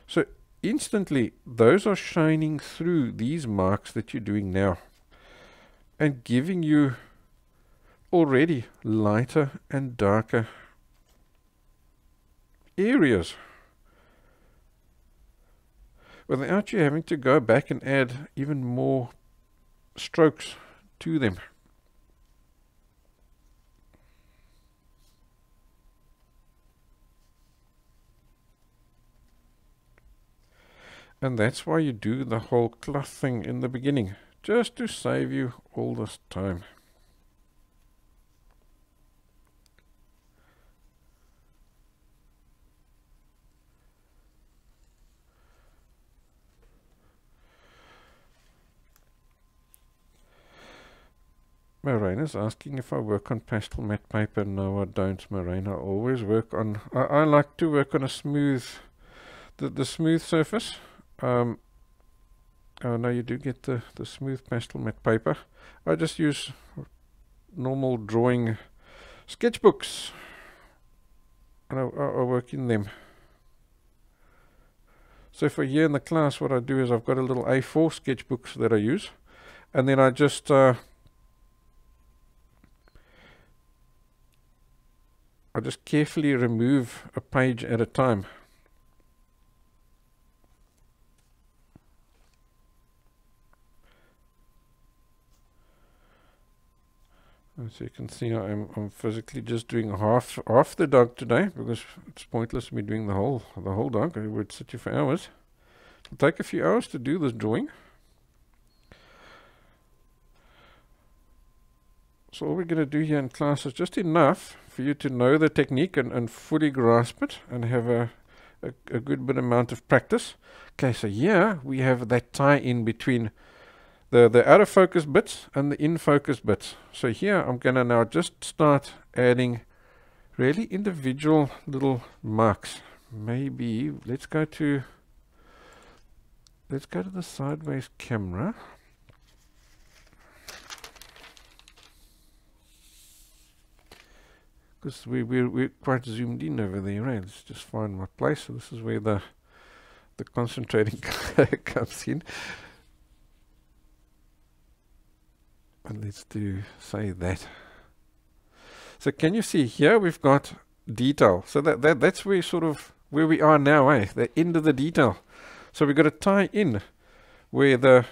So instantly, those are shining through these marks that you're doing now and giving you already lighter and darker areas without you having to go back and add even more strokes to them. And that's why you do the whole cloth thing in the beginning, just to save you all this time. Marina's asking if I work on pastel matte paper. No, I don't, Marina. I always work on... I like to work on a smooth... The smooth surface. Oh no, you do get the smooth pastel matte paper. I just use normal drawing sketchbooks. And I work in them. So for a year in the class, what I do is I've got a little A4 sketchbooks that I use. And then I just... I just carefully remove a page at a time. As you can see, I'm physically just doing half the dog today, because it's pointless me doing the whole dog. It would sit you for hours. It'll take a few hours to do this drawing. So all we're going to do here in class is just enough for you to know the technique and fully grasp it and have a good bit amount of practice. Okay, so here we have that tie-in between the out of focus bits and the in focus bits. So here I'm going to now just start adding really individual little marks. Maybe let's go to the sideways camera. We're quite zoomed in over there, right? Let's just find my place. So this is where the concentrating comes in. And let's do say that. So can you see here we've got detail. So that's where sort of where we are now, eh? The end of the detail. So we've got to tie in where the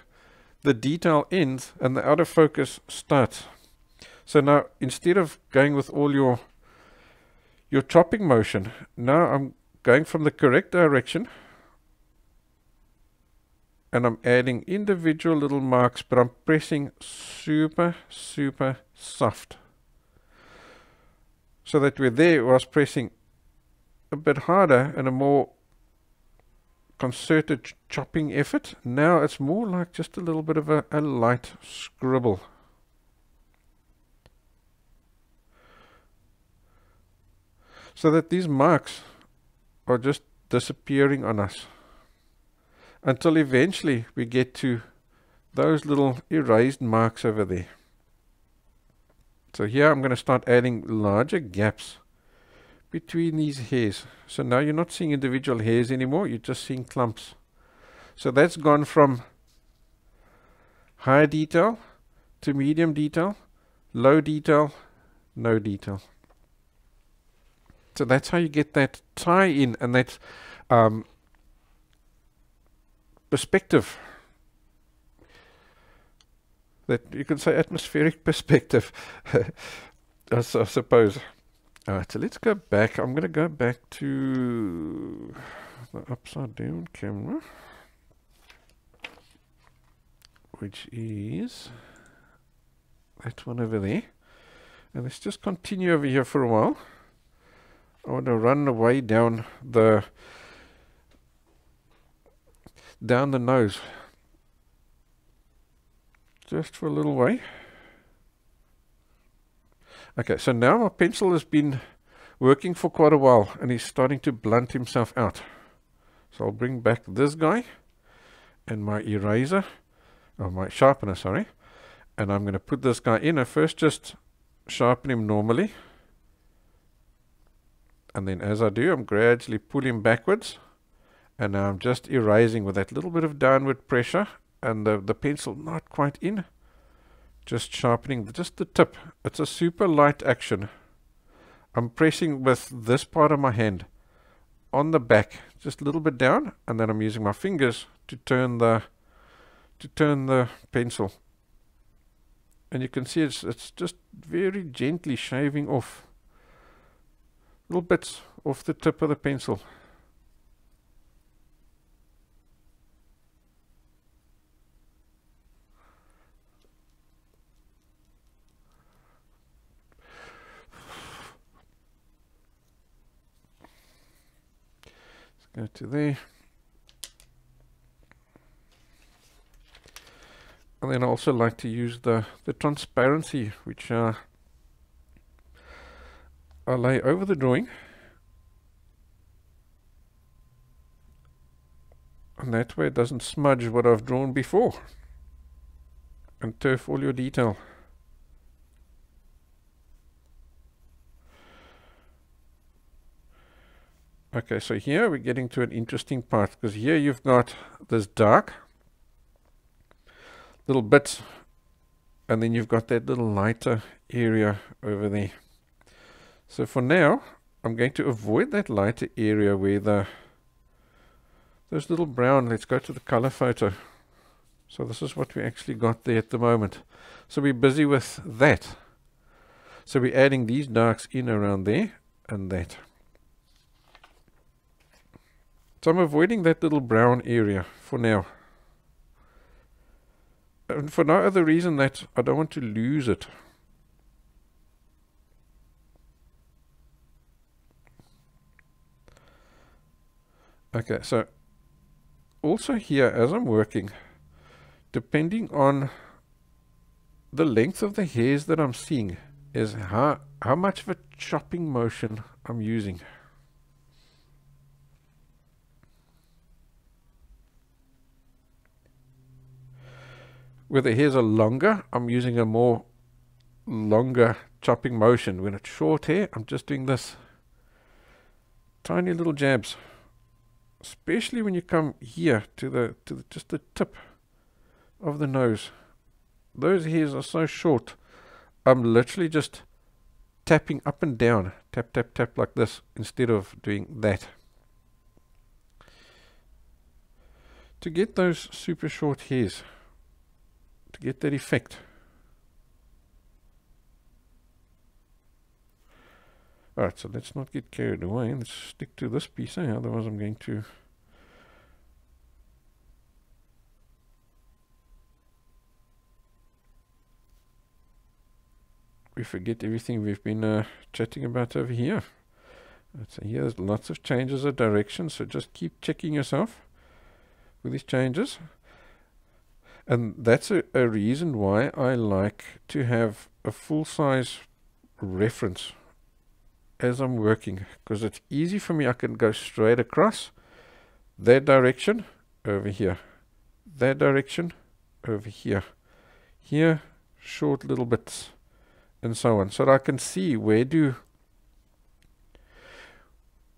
detail ends and the out of focus starts. So now instead of going with all your chopping motion, now I'm going from the correct direction and I'm adding individual little marks, but I'm pressing super, super soft. So that we're there, I was pressing a bit harder and a more concerted chopping effort. Now it's more like just a little bit of a light scribble. So that these marks are just disappearing on us until eventually we get to those little erased marks over there. So here I'm going to start adding larger gaps between these hairs. So now you're not seeing individual hairs anymore, you're just seeing clumps. So that's gone from high detail to medium detail, low detail, no detail. So that's how you get that tie-in and that perspective. That you can say atmospheric perspective, I suppose. All right, so let's go back. I'm going to go back to the upside-down camera, which is that one over there. And let's just continue over here for a while. I want to run away down the nose just for a little way. Okay, so now my pencil has been working for quite a while and he's starting to blunt himself out. So I'll bring back this guy and my eraser, or my sharpener, sorry, and I'm going to put this guy in. I first just sharpen him normally. And then as I do, I'm gradually pulling backwards, and now I'm just erasing with that little bit of downward pressure and the pencil not quite in, just sharpening just the tip. It's a super light action. I'm pressing with this part of my hand on the back, just a little bit down, and then I'm using my fingers to turn the pencil. And you can see it's just very gently shaving off little bits off the tip of the pencil. Go to there. And then I also like to use the transparency, which I lay over the drawing. And that way it doesn't smudge what I've drawn before and turf all your detail. Okay, so here we're getting to an interesting part, because here you've got this dark little bits, and then you've got that little lighter area over there. So for now, I'm going to avoid that lighter area where those little brown. Let's go to the color photo. So this is what we actually got there at the moment. So we're busy with that. So we're adding these darks in around there and that. So I'm avoiding that little brown area for now. And for no other reason that I don't want to lose it. Okay, so also here as I'm working, depending on the length of the hairs that I'm seeing is how much of a chopping motion I'm using. Where the hairs are longer, I'm using a more longer chopping motion. When it's short hair, I'm just doing this. Tiny little jabs. Especially when you come here to the just the tip of the nose. Those hairs are so short. I'm literally just tapping up and down. Tap, tap, tap like this instead of doing that. To get those super short hairs. To get that effect. Alright, so let's not get carried away. Let's stick to this piece, eh? Otherwise I'm going to... We forget everything we've been chatting about over here. So here's lots of changes of direction, so just keep checking yourself with these changes. And that's a reason why I like to have a full-size reference as I'm working, because it's easy for me. I can go straight across that direction over here, that direction over here, here, short little bits, and so on. So that I can see where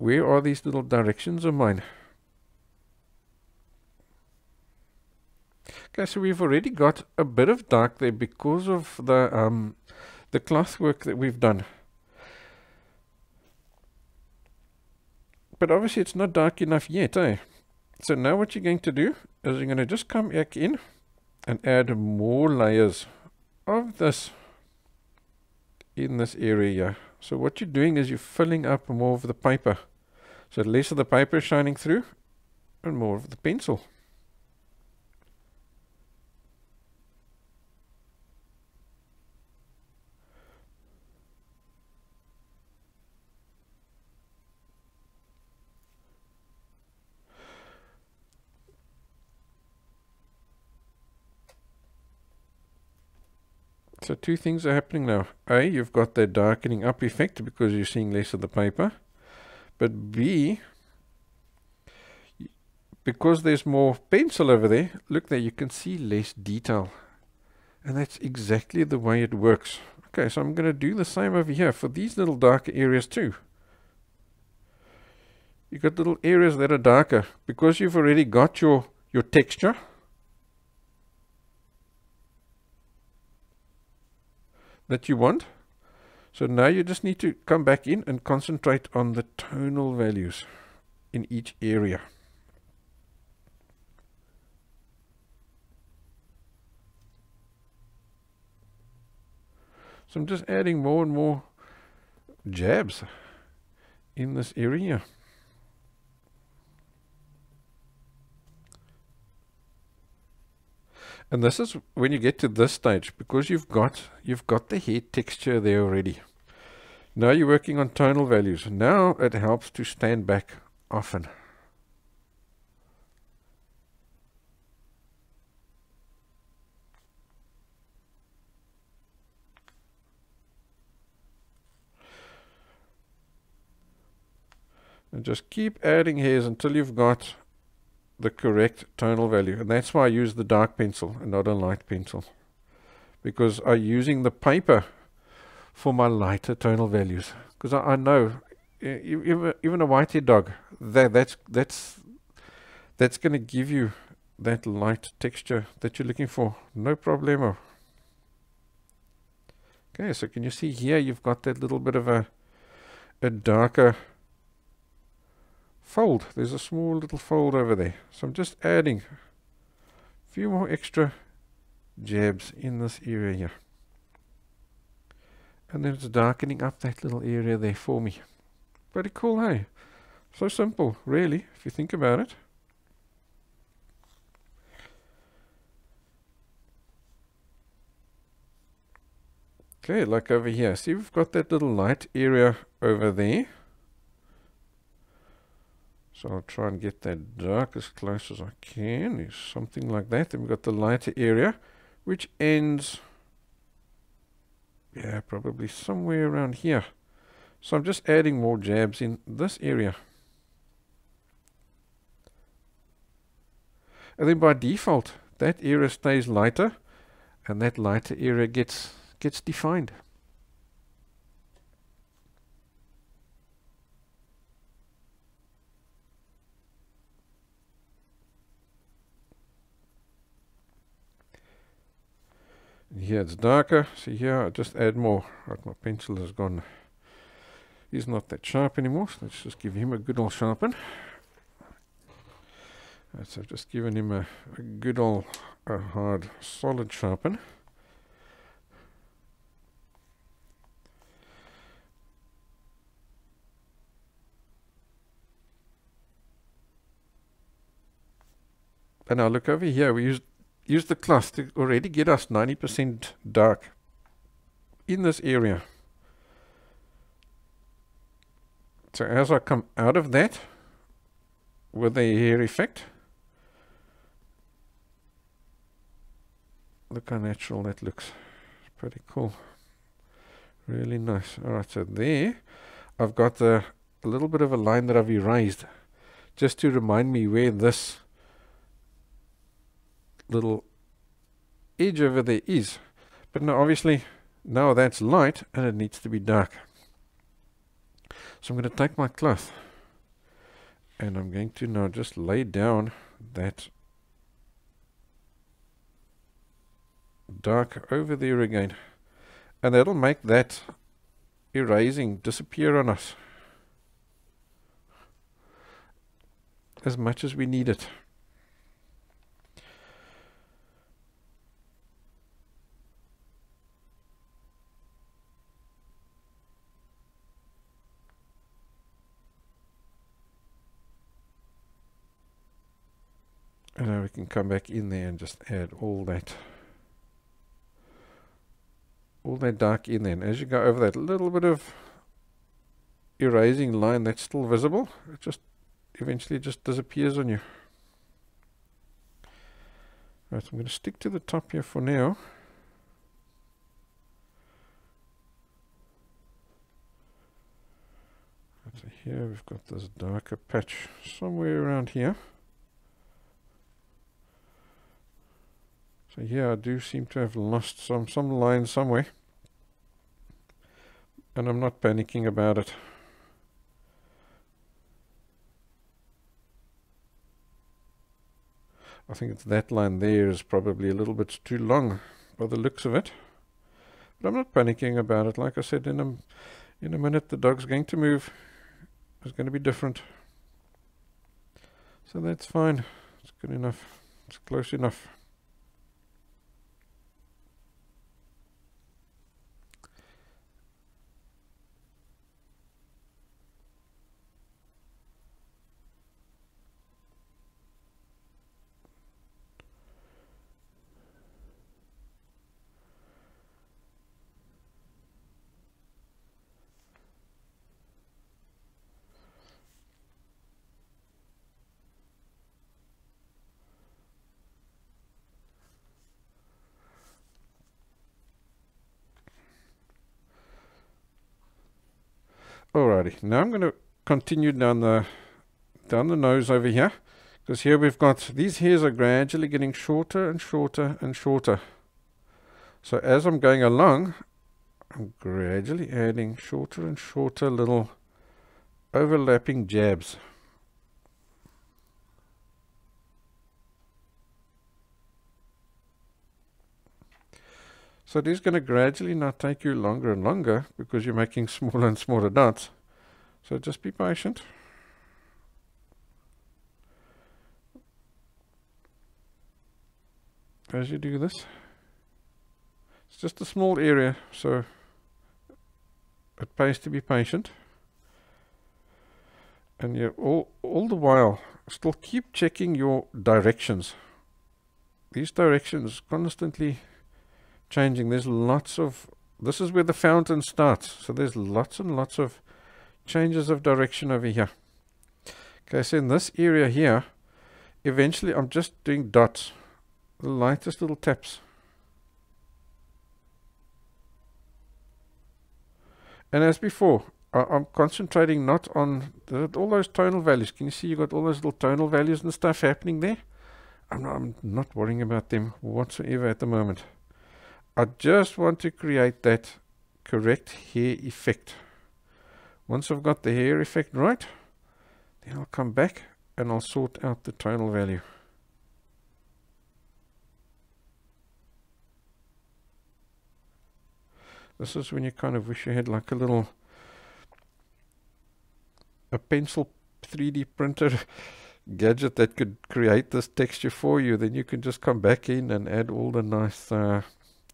are these little directions of mine. Okay, so we've already got a bit of dark there because of the cloth work that we've done. But obviously it's not dark enough yet, eh? So now what you're going to do is you're going to just come back in and add more layers of this in this area here. So what you're doing is you're filling up more of the paper. So less of the paper shining through and more of the pencil. So two things are happening now. A, you've got that darkening up effect because you're seeing less of the paper. But B, because there's more pencil over there, look there, you can see less detail. And that's exactly the way it works. Okay, so I'm going to do the same over here for these little darker areas too. You've got little areas that are darker because you've already got your texture. That you want. So now you just need to come back in and concentrate on the tonal values in each area. So I'm just adding more and more jabs in this area. And this is when you get to this stage, because you've got the hair texture there already. Now you're working on tonal values. Now it helps to stand back often. and just keep adding hairs until you've got the correct tonal value. And that's why I use the dark pencil and not a light pencil, because I'm using the paper for my lighter tonal values, because I know even a white-haired dog, that's going to give you that light texture that you're looking for, no problemo. Okay, so can you see here you've got that little bit of a darker fold? There's a small little fold over there. So I'm just adding a few more extra jabs in this area here. And then it's darkening up that little area there for me. Pretty cool, hey? So simple, really, if you think about it. Okay, like over here, see, we've got that little light area over there. So I'll try and get that dark as close as I can, something like that. Then we've got the lighter area, which ends, yeah, probably somewhere around here. So I'm just adding more jabs in this area. And then by default, that area stays lighter, and that lighter area gets defined. And here it's darker. See here, I just add more. Right, my pencil has gone. He's not that sharp anymore, so let's just give him a good old sharpen. Right, so I've just given him a good old hard solid sharpen. And now look over here, we used the cloth to already get us 90% dark in this area. So as I come out of that with the hair effect, look how natural that looks. It's pretty cool. Really nice. Alright, so there I've got a little bit of a line that I've erased just to remind me where this little edge over there is. But now obviously now that's light and it needs to be dark, so I'm going to take my cloth and I'm going to now just lay down that dark over there again, and that'll make that erasing disappear on us as much as we need it. And now we can come back in there and just add all that dark in there. And as you go over that little bit of erasing line that's still visible, it just eventually just disappears on you. Right, so I'm going to stick to the top here for now. Right, so here we've got this darker patch somewhere around here. Yeah, I do seem to have lost some line somewhere, and I'm not panicking about it. I think it's that line there is probably a little bit too long by the looks of it, but I'm not panicking about it. Like I said, in a minute the dog's going to move. It's going to be different, so that's fine. It's good enough. It's close enough. Alrighty, now I'm going to continue down the nose over here, because here we've got these hairs are gradually getting shorter and shorter and shorter. So as I'm going along, I'm gradually adding shorter and shorter little overlapping jabs. So it is going to gradually now take you longer and longer because you're making smaller and smaller dots. So just be patient. As you do this, it's just a small area, so it pays to be patient. And you all the while still keep checking your directions. These directions constantly changing. There's lots of, this is where the fountain starts, so there's lots and lots of changes of direction over here. Okay, so in this area here, eventually I'm just doing dots, the lightest little taps, and as before I'm concentrating not on all those tonal values. Can you see you got all those little tonal values and stuff happening there? I'm not worrying about them whatsoever at the moment. I just want to create that correct hair effect. Once I've got the hair effect right, then I'll come back and I'll sort out the tonal value. This is when you kind of wish you had like a little pencil 3D printer gadget that could create this texture for you. Then you can just come back in and add all the nice the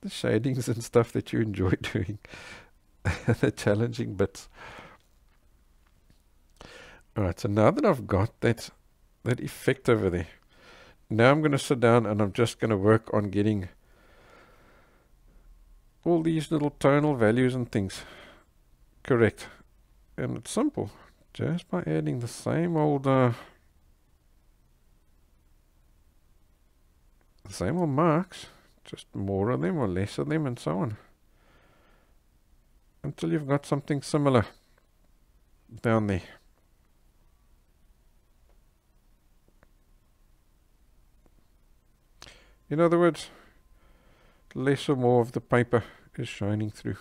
shadings and stuff that you enjoy doing, the challenging bits. All right, so now that I've got that effect over there, now I'm going to sit down and I'm just going to work on getting all these little tonal values and things correct. And it's simple, just by adding the same old marks, just more of them or less of them and so on, until you've got something similar down there. In other words, less or more of the paper is shining through.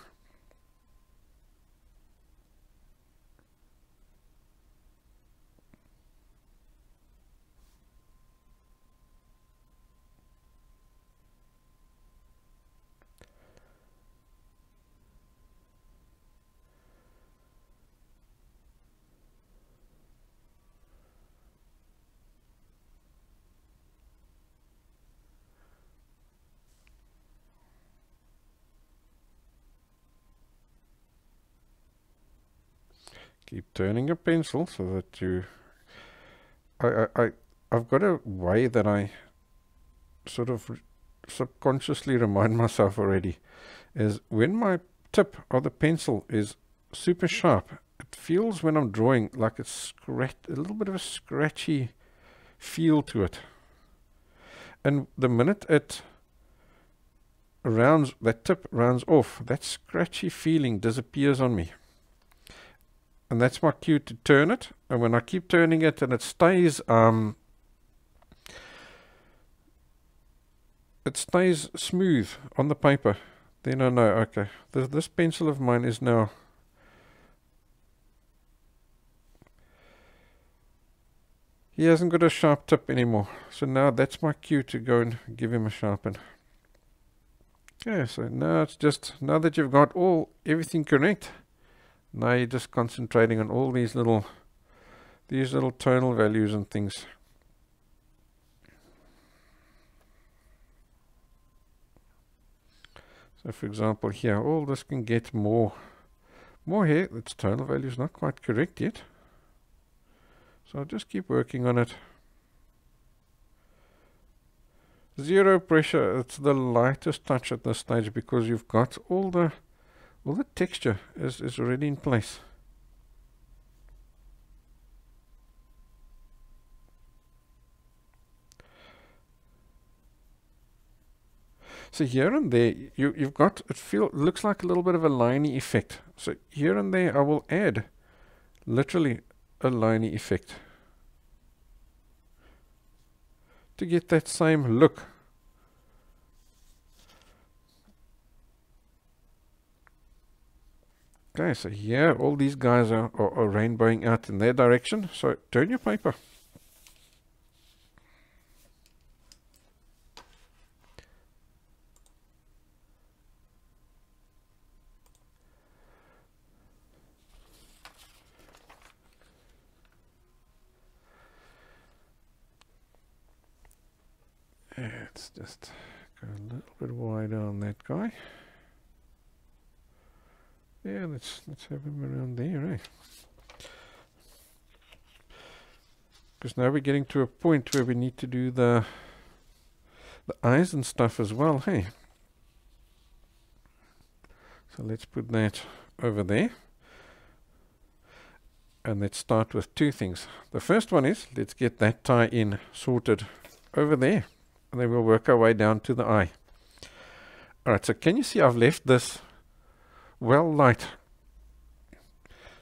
Keep turning your pencil so that you... I've got a way that I sort of subconsciously remind myself already, is when my tip of the pencil is super sharp, it feels when I'm drawing like a little bit of a scratchy feel to it. And the minute that tip rounds off, that scratchy feeling disappears on me. And that's my cue to turn it, and when I keep turning it and it stays smooth on the paper, then I know, okay, this pencil of mine is now he hasn't got a sharp tip anymore, so now that's my cue to go and give him a sharpen. Okay, so now it's just, now that you've got everything correct, now you're just concentrating on all these little tonal values and things. So for example here, all this can get more here. Its tonal value is not quite correct yet, so I'll just keep working on it. Zero pressure, it's the lightest touch at this stage because you've got all the texture is already in place. So here and there you've got, looks like a little bit of a liney effect. So here and there I will add literally a liney effect to get that same look. Okay, so here all these guys are rainbowing out in their direction, so turn your paper. Let's just go a little bit wider on that guy. Yeah, let's have him around there, eh? Because now we're getting to a point where we need to do the eyes and stuff as well, hey? So let's put that over there. And let's start with two things. The first one is, let's get that tie-in sorted over there. And then we'll work our way down to the eye. Alright, so can you see I've left this well light?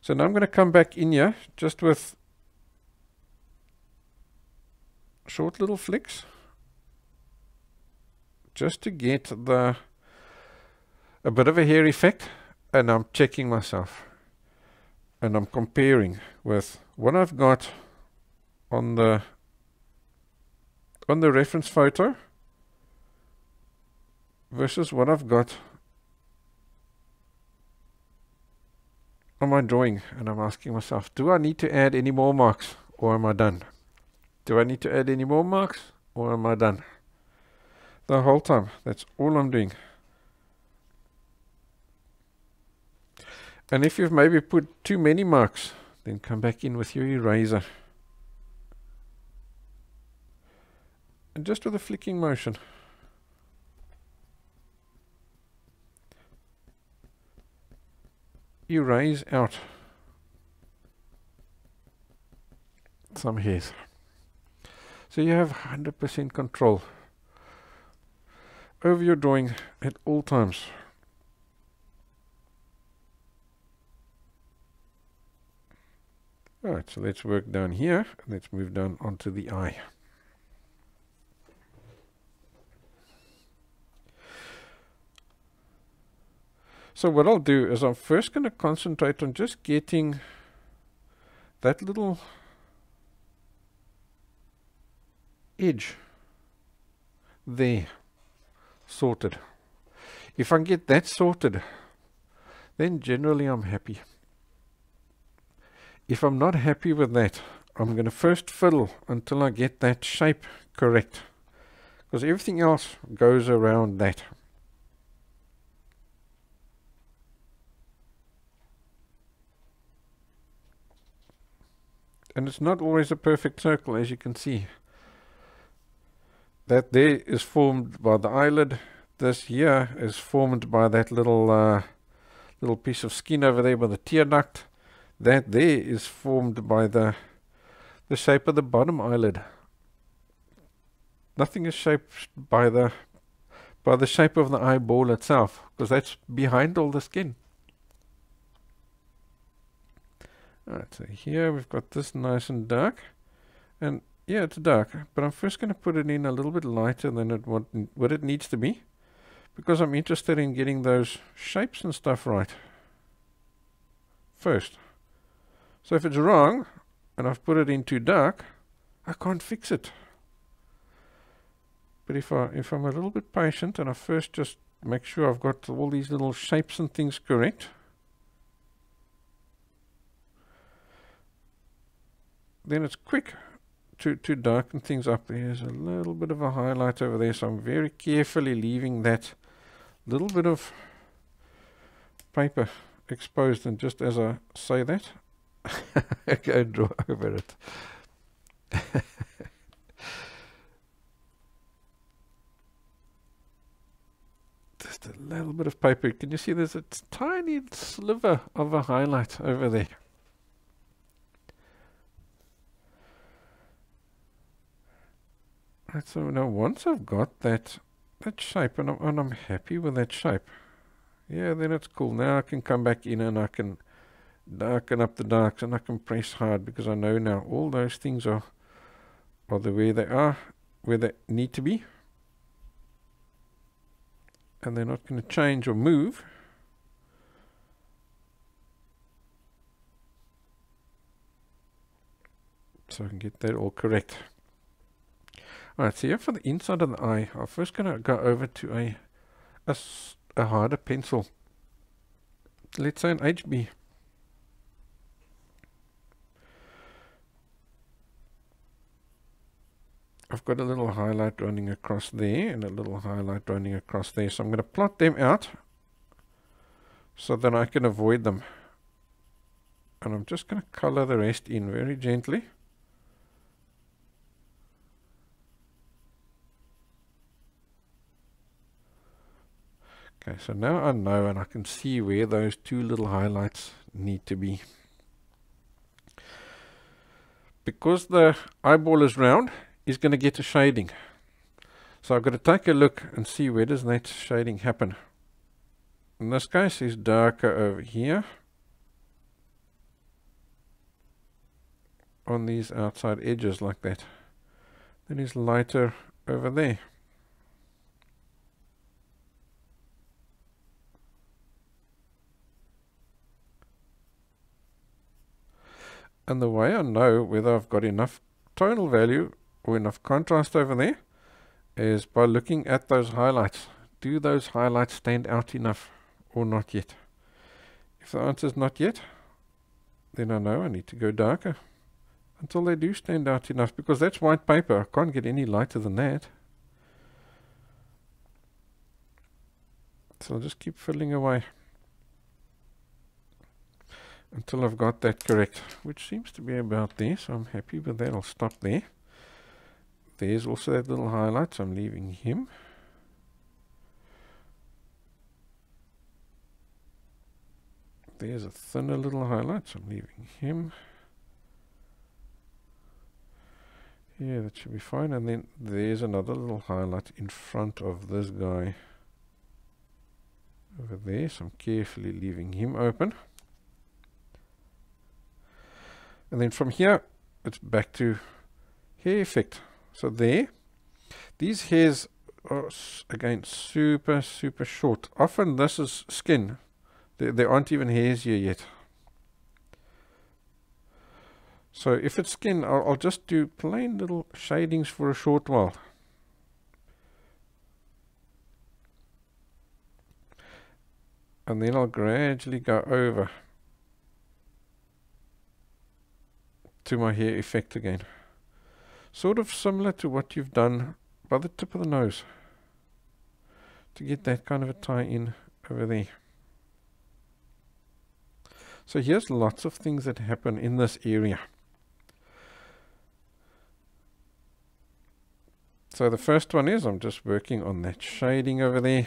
So now I'm going to come back in here just with short little flicks, just to get a bit of a hair effect, and I'm checking myself and I'm comparing with what I've got on the reference photo versus what I've got on my drawing, and I'm asking myself, do I need to add any more marks or am I done? Do I need to add any more marks or am I done? The whole time, that's all I'm doing. And if you've maybe put too many marks, then come back in with your eraser. And just with a flicking motion, erase out some hairs. So you have 100% control over your drawing at all times. All right, so let's work down here. Let's move down onto the eye. So what I'll do is I'm first going to concentrate on just getting that little edge there sorted. If I can get that sorted, then generally I'm happy. If I'm not happy with that, I'm going to first fiddle until I get that shape correct, because everything else goes around that. And it's not always a perfect circle, as you can see. That there is formed by the eyelid. This here is formed by that little piece of skin over there by the tear duct. That there is formed by the shape of the bottom eyelid. Nothing is shaped by the shape of the eyeball itself, because that's behind all the skin. Alright, so here we've got this nice and dark, and yeah, it's dark, but I'm first going to put it in a little bit lighter than what it needs to be, because I'm interested in getting those shapes and stuff right first. So if it's wrong and I've put it in too dark, I can't fix it. But if I'm a little bit patient and I first just make sure I've got all these little shapes and things correct, then it's quick to darken things up. There's a little bit of a highlight over there, so I'm very carefully leaving that little bit of paper exposed, and just as I say that, I go draw over it. Just a little bit of paper. Can you see there's a tiny sliver of a highlight over there? Right, so now once I've got that shape, and I'm happy with that shape, yeah, then it's cool. Now I can come back in and I can darken up the darks, and I can press hard because I know now all those things are the way they are, where they need to be, and they're not going to change or move. So I can get that all correct. Alright, so here for the inside of the eye, I'm first going to go over to a harder pencil. Let's say an HB. I've got a little highlight running across there and a little highlight running across there. So I'm going to plot them out so that I can avoid them. And I'm just going to color the rest in very gently. Okay, so now I know and I can see where those two little highlights need to be. Because the eyeball is round, it's going to get a shading. So I've got to take a look and see where does that shading happen. In this case, it's darker over here on these outside edges like that. Then it's lighter over there. And the way I know whether I've got enough tonal value or enough contrast over there is by looking at those highlights. Do those highlights stand out enough or not yet? If the answer is not yet, then I know I need to go darker until they do stand out enough, because that's white paper. I can't get any lighter than that. So I'll just keep filling away until I've got that correct, which seems to be about there, so I'm happy with that. I'll stop there. There's also that little highlight, so I'm leaving him. There's a thinner little highlight, so I'm leaving him. Yeah, that should be fine. And then there's another little highlight in front of this guy over there, so I'm carefully leaving him open. And then from here, it's back to hair effect. So there, these hairs are, again, super, super short. Often this is skin. There aren't even hairs here yet. So if it's skin, I'll just do plain little shadings for a short while. And then I'll gradually go over to my hair effect again, sort of similar to what you've done by the tip of the nose to get that kind of a tie in over there. So here's lots of things that happen in this area. So the first one is I'm just working on that shading over there.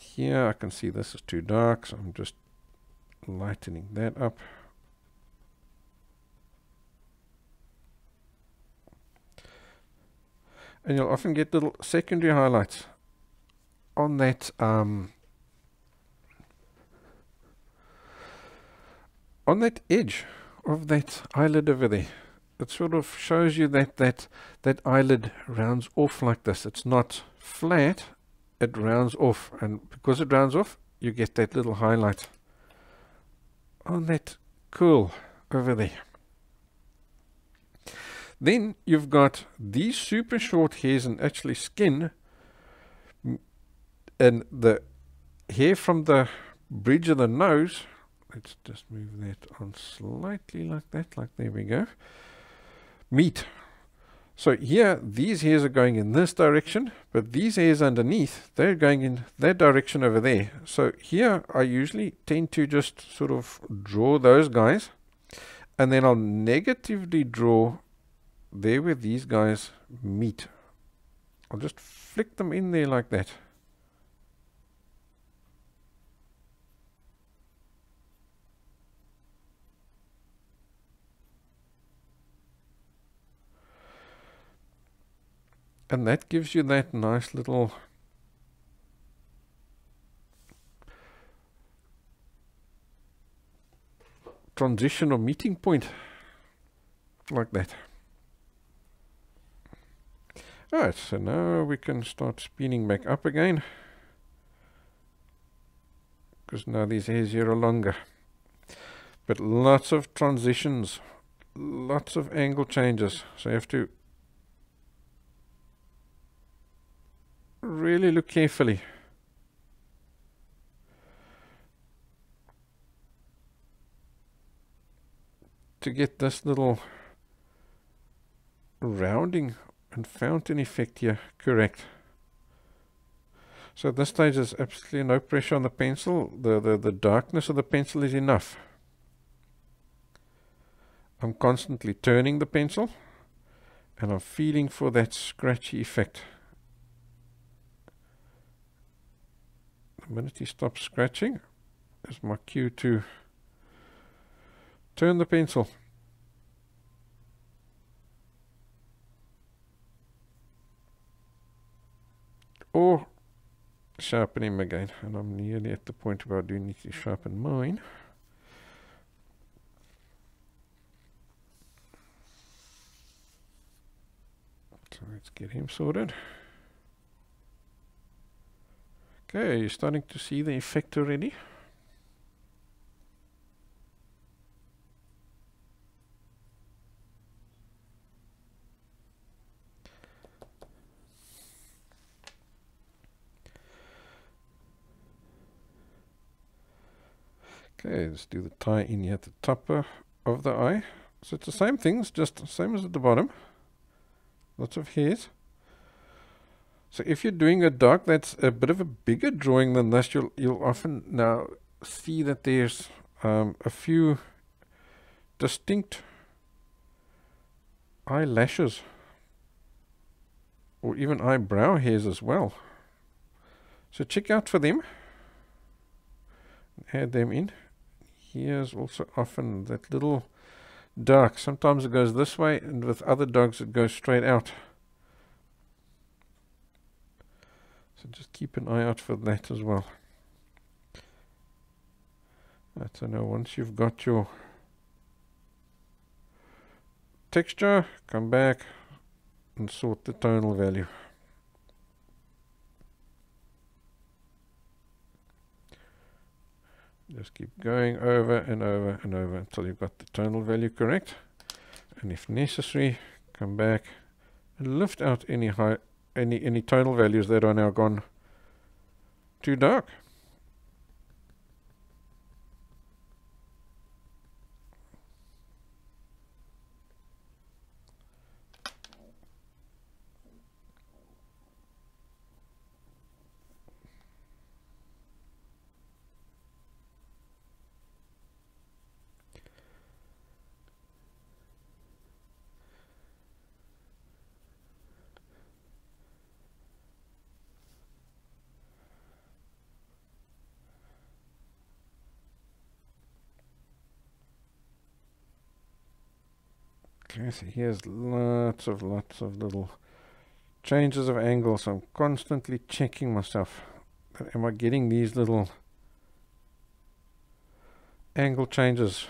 Here I can see this is too dark, so I'm just lightening that up. And you'll often get little secondary highlights on that edge of that eyelid over there. It sort of shows you that that eyelid rounds off like this. It's not flat, it rounds off, and because it rounds off, you get that little highlight on that curl over there. Then you've got these super short hairs and actually skin, and the hair from the bridge of the nose. Let's just move that on slightly like that, like there we go. Meet. So here, these hairs are going in this direction, but these hairs underneath, they're going in that direction over there. So here, I usually tend to just sort of draw those guys, and then I'll negatively draw there where these guys meet. I'll just flick them in there like that. And that gives you that nice little transition or meeting point like that. Alright, so now we can start spinning back up again, because now these hairs here are longer. But lots of transitions, lots of angle changes, so you have to really look carefully. To get this little rounding and fountain effect here correct. So at this stage there's absolutely no pressure on the pencil. The darkness of the pencil is enough. I'm constantly turning the pencil and I'm feeling for that scratchy effect. The minute you stop scratching, there's my cue to turn the pencil. Or sharpen him again. And I'm nearly at the point where I do need to sharpen mine. So let's get him sorted. Okay, you're starting to see the effect already. Okay, let's do the tie in here at the top of the eye. So it's the same things, just the same as at the bottom. Lots of hairs. So if you're doing a dark that's a bit of a bigger drawing than this, you'll often now see that there's a few distinct eyelashes or even eyebrow hairs as well. So check out for them. Add them in. Here's also often that little dark. Sometimes it goes this way, and with other dogs it goes straight out. So just keep an eye out for that as well. Right, so now once you've got your texture, come back and sort the tonal value. Just keep going over and over and over until you've got the tonal value correct. And if necessary, come back and lift out any tonal values that are now gone too dark. Okay, so here's lots of little changes of angles. I'm constantly checking myself. Am I getting these little angle changes?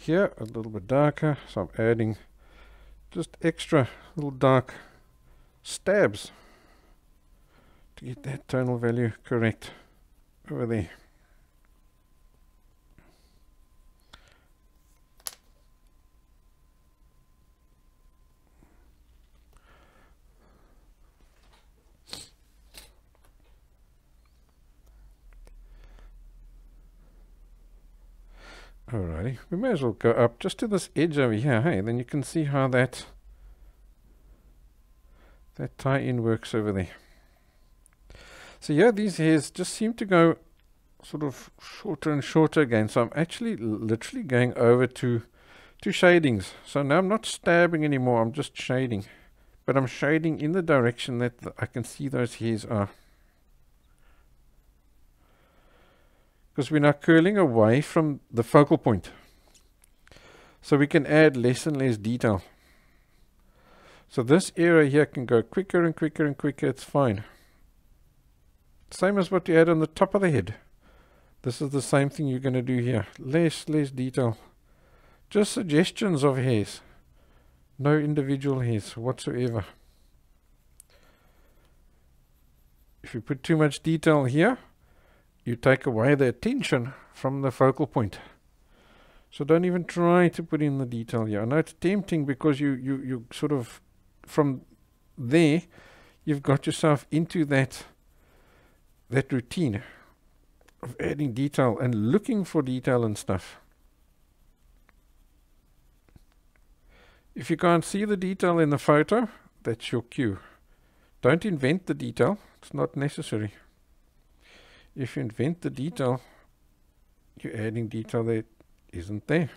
Here, a little bit darker, so I'm adding just extra little dark stabs to get that tonal value correct over there. Alrighty, we may as well go up just to this edge over here, hey, then you can see how that tie-in works over there. So yeah, these hairs just seem to go sort of shorter and shorter again, so I'm actually literally going over to shadings. So now I'm not stabbing anymore, I'm just shading. But I'm shading in the direction that I can see those hairs are. Because we're now curling away from the focal point. So we can add less and less detail. So this area here can go quicker and quicker and quicker. It's fine. Same as what you had on the top of the head. This is the same thing you're going to do here. Less detail. Just suggestions of hairs. No individual hairs whatsoever. If you put too much detail here, you take away the attention from the focal point. So don't even try to put in the detail here. I know it's tempting because you sort of, from there, you've got yourself into that routine of adding detail and looking for detail and stuff. If you can't see the detail in the photo, that's your cue. Don't invent the detail. It's not necessary. If you invent the detail, you're adding detail that isn't there.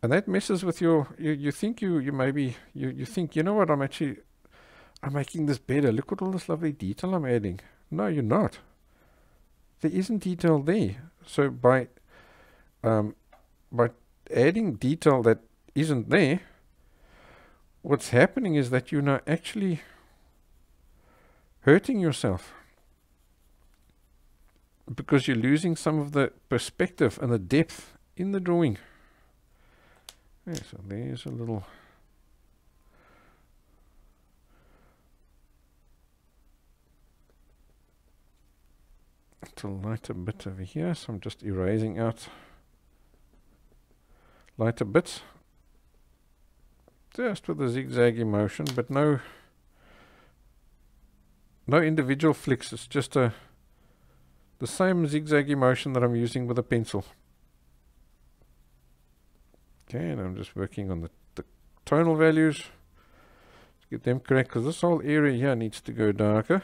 And that messes with your, you think, you know what, I'm making this better. Look at all this lovely detail I'm adding. No, you're not. There isn't detail there. So by adding detail that isn't there, what's happening is that you're now actually hurting yourself, because you're losing some of the perspective and the depth in the drawing. Yeah, so there's a little... to light a bit over here, so I'm just erasing out lighter bits, just with a zigzaggy motion, but no individual flicks. It's just the same zigzaggy motion that I'm using with a pencil. Okay, and I'm just working on the tonal values to get them correct, because this whole area here needs to go darker.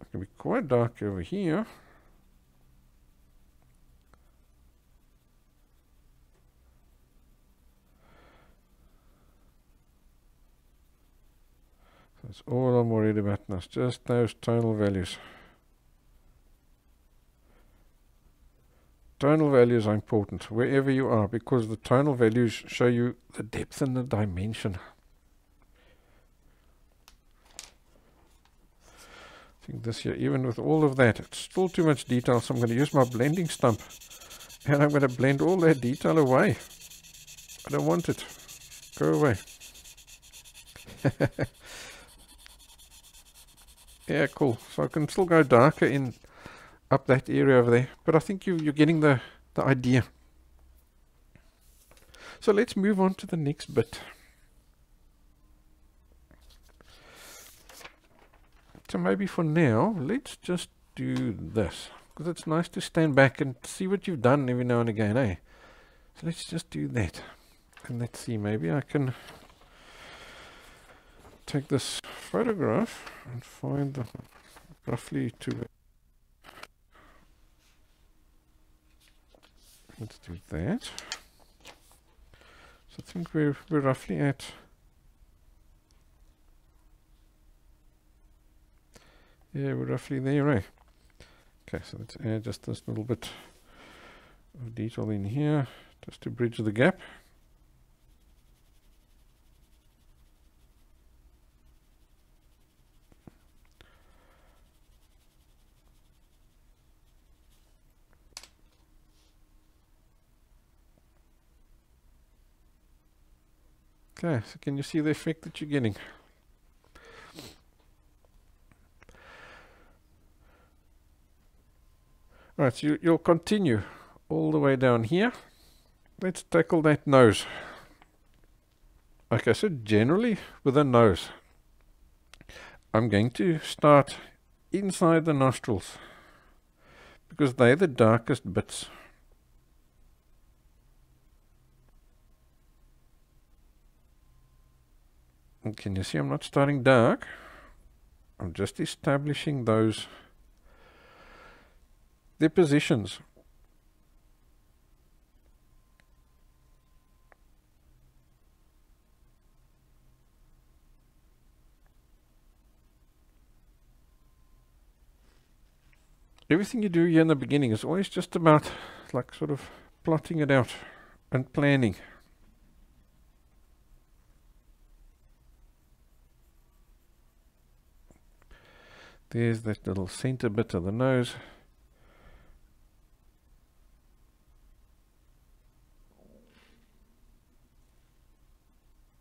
It can be quite dark over here. That's all I'm worried about now, it's just those tonal values. Tonal values are important wherever you are, because the tonal values show you the depth and the dimension. I think this here, even with all of that, it's still too much detail, so I'm going to use my blending stump and I'm going to blend all that detail away. I don't want it. Go away. Yeah, cool. So I can still go darker in up that area over there, but I think you're getting the idea. So let's move on to the next bit. So maybe for now, let's just do this, because it's nice to stand back and see what you've done every now and again, eh? So let's just do that, and let's see, maybe I can take this photograph and find the roughly to it. Let's do that. So I think we're roughly at 'Right? Okay, so let's add just this little bit of detail in here just to bridge the gap. Okay, so can you see the effect that you're getting? Alright, so you'll continue all the way down here. Let's tackle that nose. Okay, so generally with a nose, I'm going to start inside the nostrils, because they're the darkest bits. And can you see I'm not starting dark? I'm just establishing those, their positions. everything you do here in the beginning is always just about like sort of plotting it out and planning. There's that little center bit of the nose.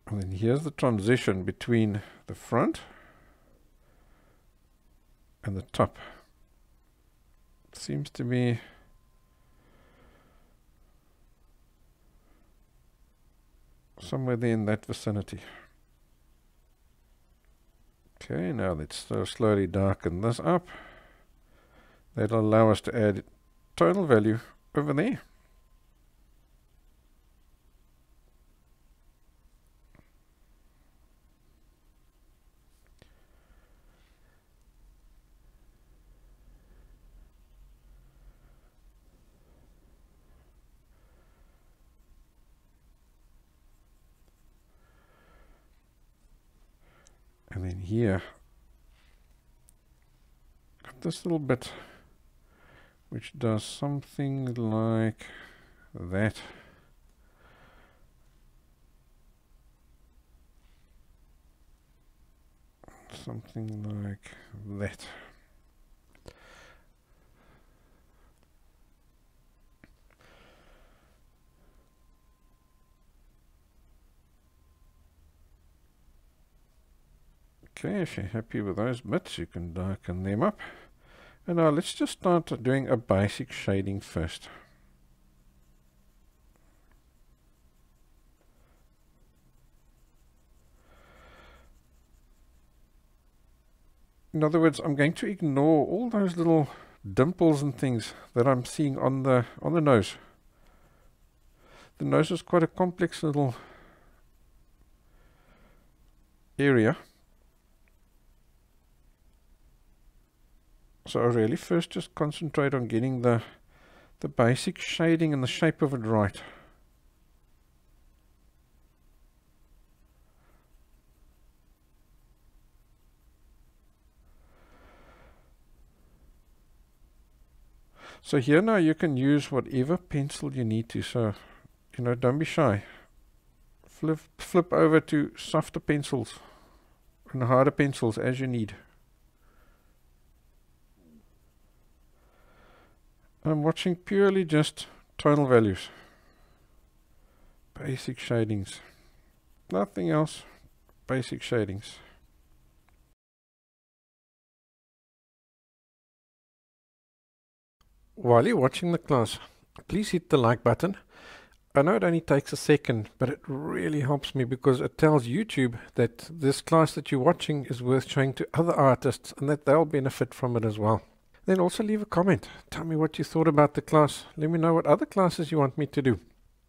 And then here's the transition between the front and the top. Seems to be somewhere there in that vicinity. Okay, now let's slowly darken this up. That'll allow us to add total value over there. And then here, got this little bit which does something like that. Something like that. Okay, if you're happy with those bits, you can darken them up. And now let's just start doing a basic shading first. In other words, I'm going to ignore all those little dimples and things that I'm seeing on the nose. The nose is quite a complex little area. So I really first just concentrate on getting the basic shading and the shape of it right. So here now you can use whatever pencil you need to, so you know, don't be shy. Flip over to softer pencils and harder pencils as you need. I'm watching purely just tonal values, basic shadings, nothing else, basic shadings. While you're watching the class, please hit the like button. I know it only takes a second, but it really helps me because it tells YouTube that this class that you're watching is worth showing to other artists and that they'll benefit from it as well. Then also leave a comment. Tell me what you thought about the class. Let me know what other classes you want me to do.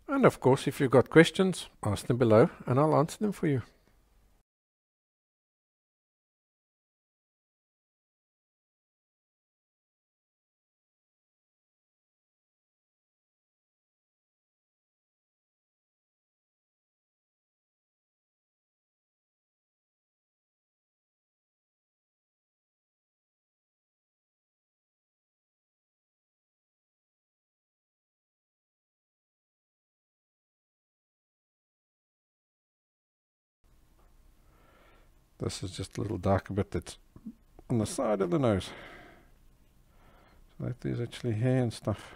And of course, if you've got questions, ask them below and I'll answer them for you. This is just a little darker bit that's on the side of the nose. So that there's actually hair and stuff.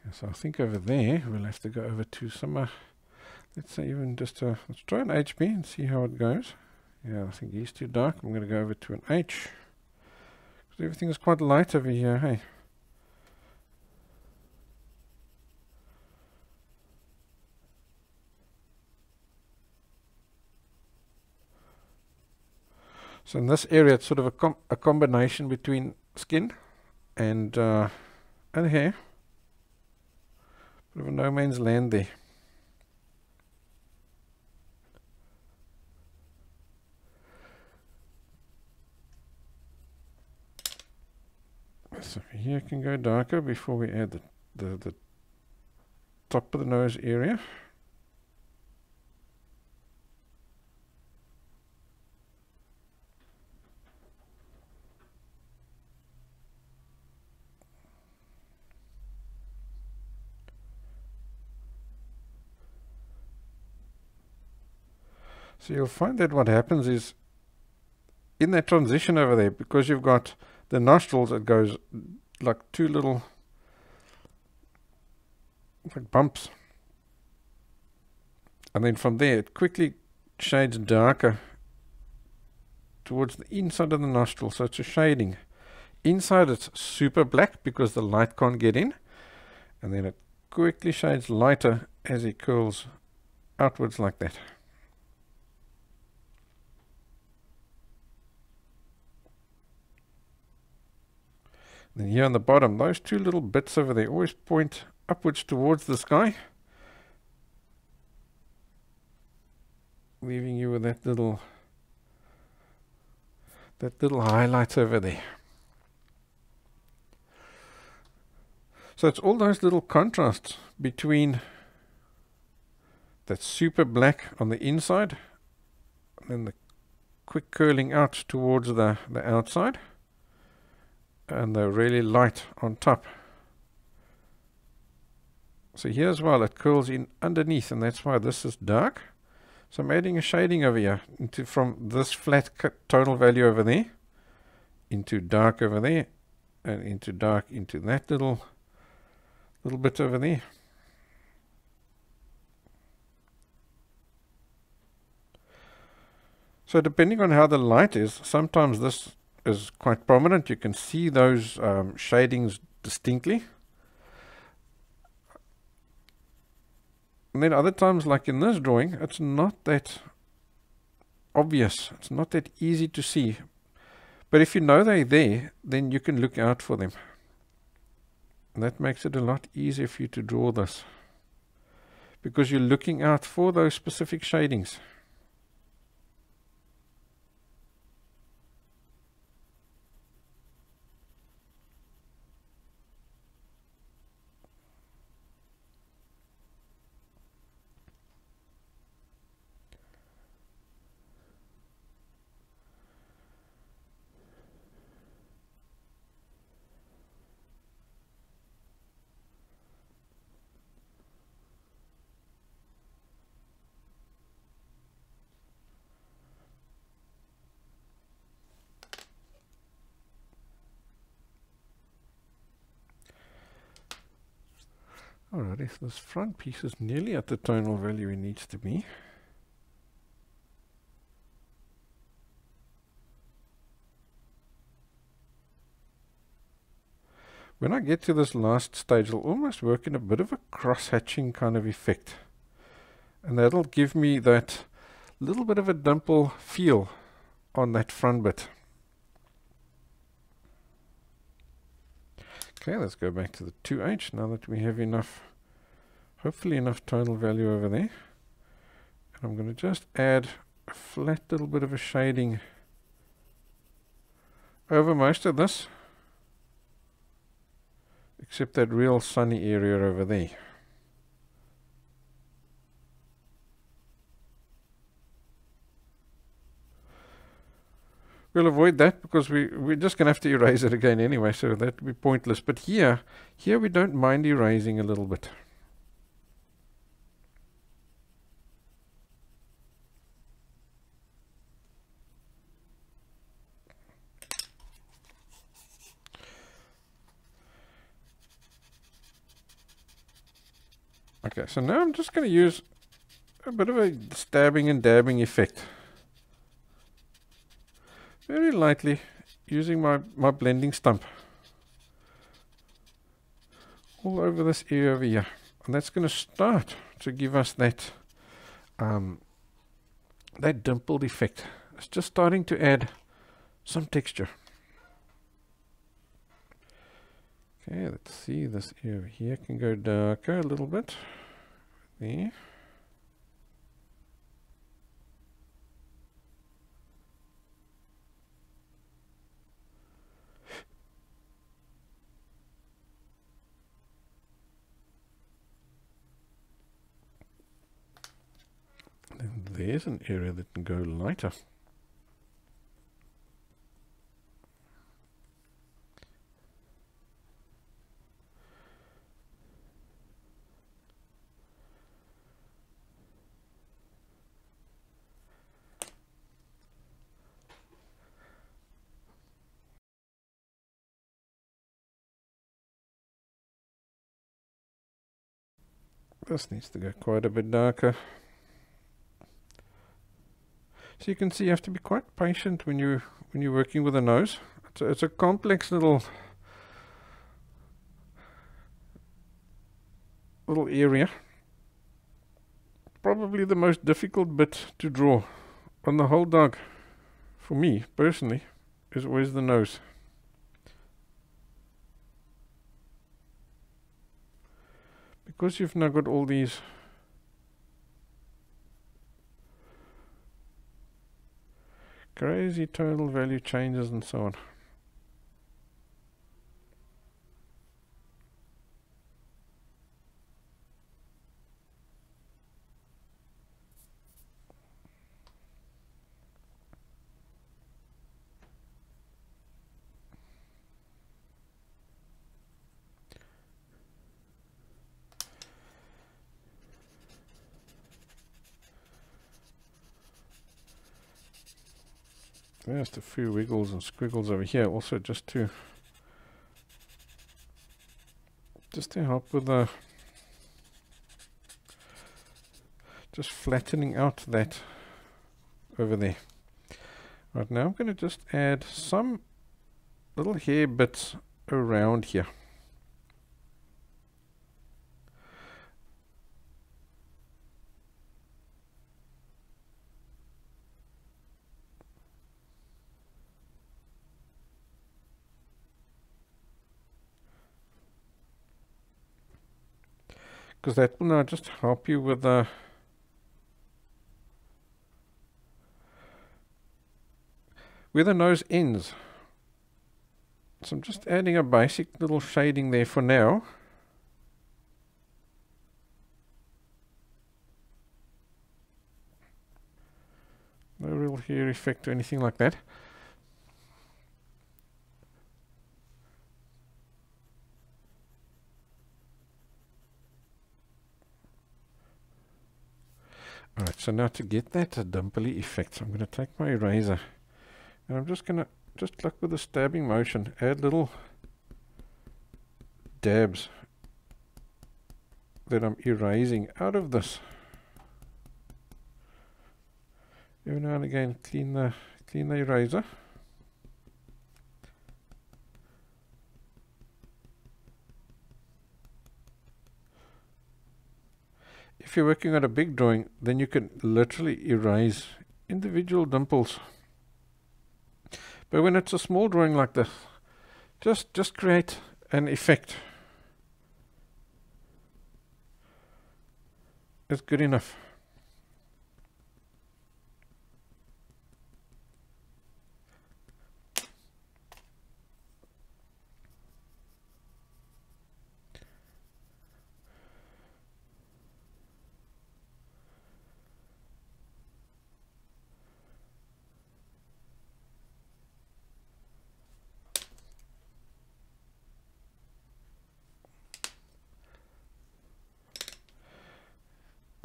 Okay, so I think over there we'll have to go over to some, let's say even just a, let's try an HB and see how it goes. Yeah, I think he's too dark. I'm going to go over to an H. Everything is quite light over here, hey? So in this area it's sort of a combination between skin and hair. Bit of a no man's land there. So here can go darker before we add the top of the nose area. So you'll find that what happens is in that transition over there, because you've got the nostrils, it goes like two little like bumps, and then from there it quickly shades darker towards the inside of the nostril. So it's a shading. Inside it's super black because the light can't get in, and then it quickly shades lighter as it curls outwards like that. Then here on the bottom, those two little bits over there always point upwards towards the sky, leaving you with that little highlight over there. So it's all those little contrasts between that super black on the inside and then the quick curling out towards the outside, and they're really light on top. So here as well it curls in underneath, and that's why this is dark. So I'm adding a shading over here from this flat total value over there into dark over there, and into dark into that little bit over there. So depending on how the light is, sometimes this is quite prominent. You can see those shadings distinctly, and then other times, like in this drawing, it's not that obvious, it's not that easy to see, but if you know they're there, then you can look out for them, and that makes it a lot easier for you to draw this, because you're looking out for those specific shadings. Alrighty, so this front piece is nearly at the tonal value it needs to be. When I get to this last stage, I'll almost work in a bit of a cross-hatching kind of effect, and that'll give me that little bit of a dimple feel on that front bit. Okay, let's go back to the 2H now that we have enough, hopefully enough tonal value over there. And I'm going to just add a flat little bit of a shading over most of this, except that real sunny area over there. We'll avoid that because we're just going to have to erase it again anyway, so that would be pointless. But here we don't mind erasing a little bit. Okay, so now I'm just going to use a bit of a stabbing and dabbing effect. Very lightly using my blending stump all over this area over here, and that's going to start to give us that that dimpled effect. It's just starting to add some texture. Okay, let's see, this area here can go darker a little bit there. there's an area that can go lighter. This needs to go quite a bit darker. So you can see you have to be quite patient when you're working with a nose. It's a complex little area. Probably the most difficult bit to draw on the whole dog, for me personally, is always the nose. Because you've now got all these crazy total value changes and so on. Just a few wiggles and squiggles over here also, just to help with the just flattening out that over there. Right, now I'm going to just add some little hair bits around here. Because that will now just help you with where the nose ends. So I'm just adding a basic little shading there for now. No real hair effect or anything like that. Alright, so now to get that dimply effect, I'm going to take my eraser and I'm just going to, just like with a stabbing motion, add little dabs that I'm erasing out of this. Every now and again, clean the eraser. If you're working on a big drawing, then you can literally erase individual dimples. But when it's a small drawing like this, just create an effect. It's good enough.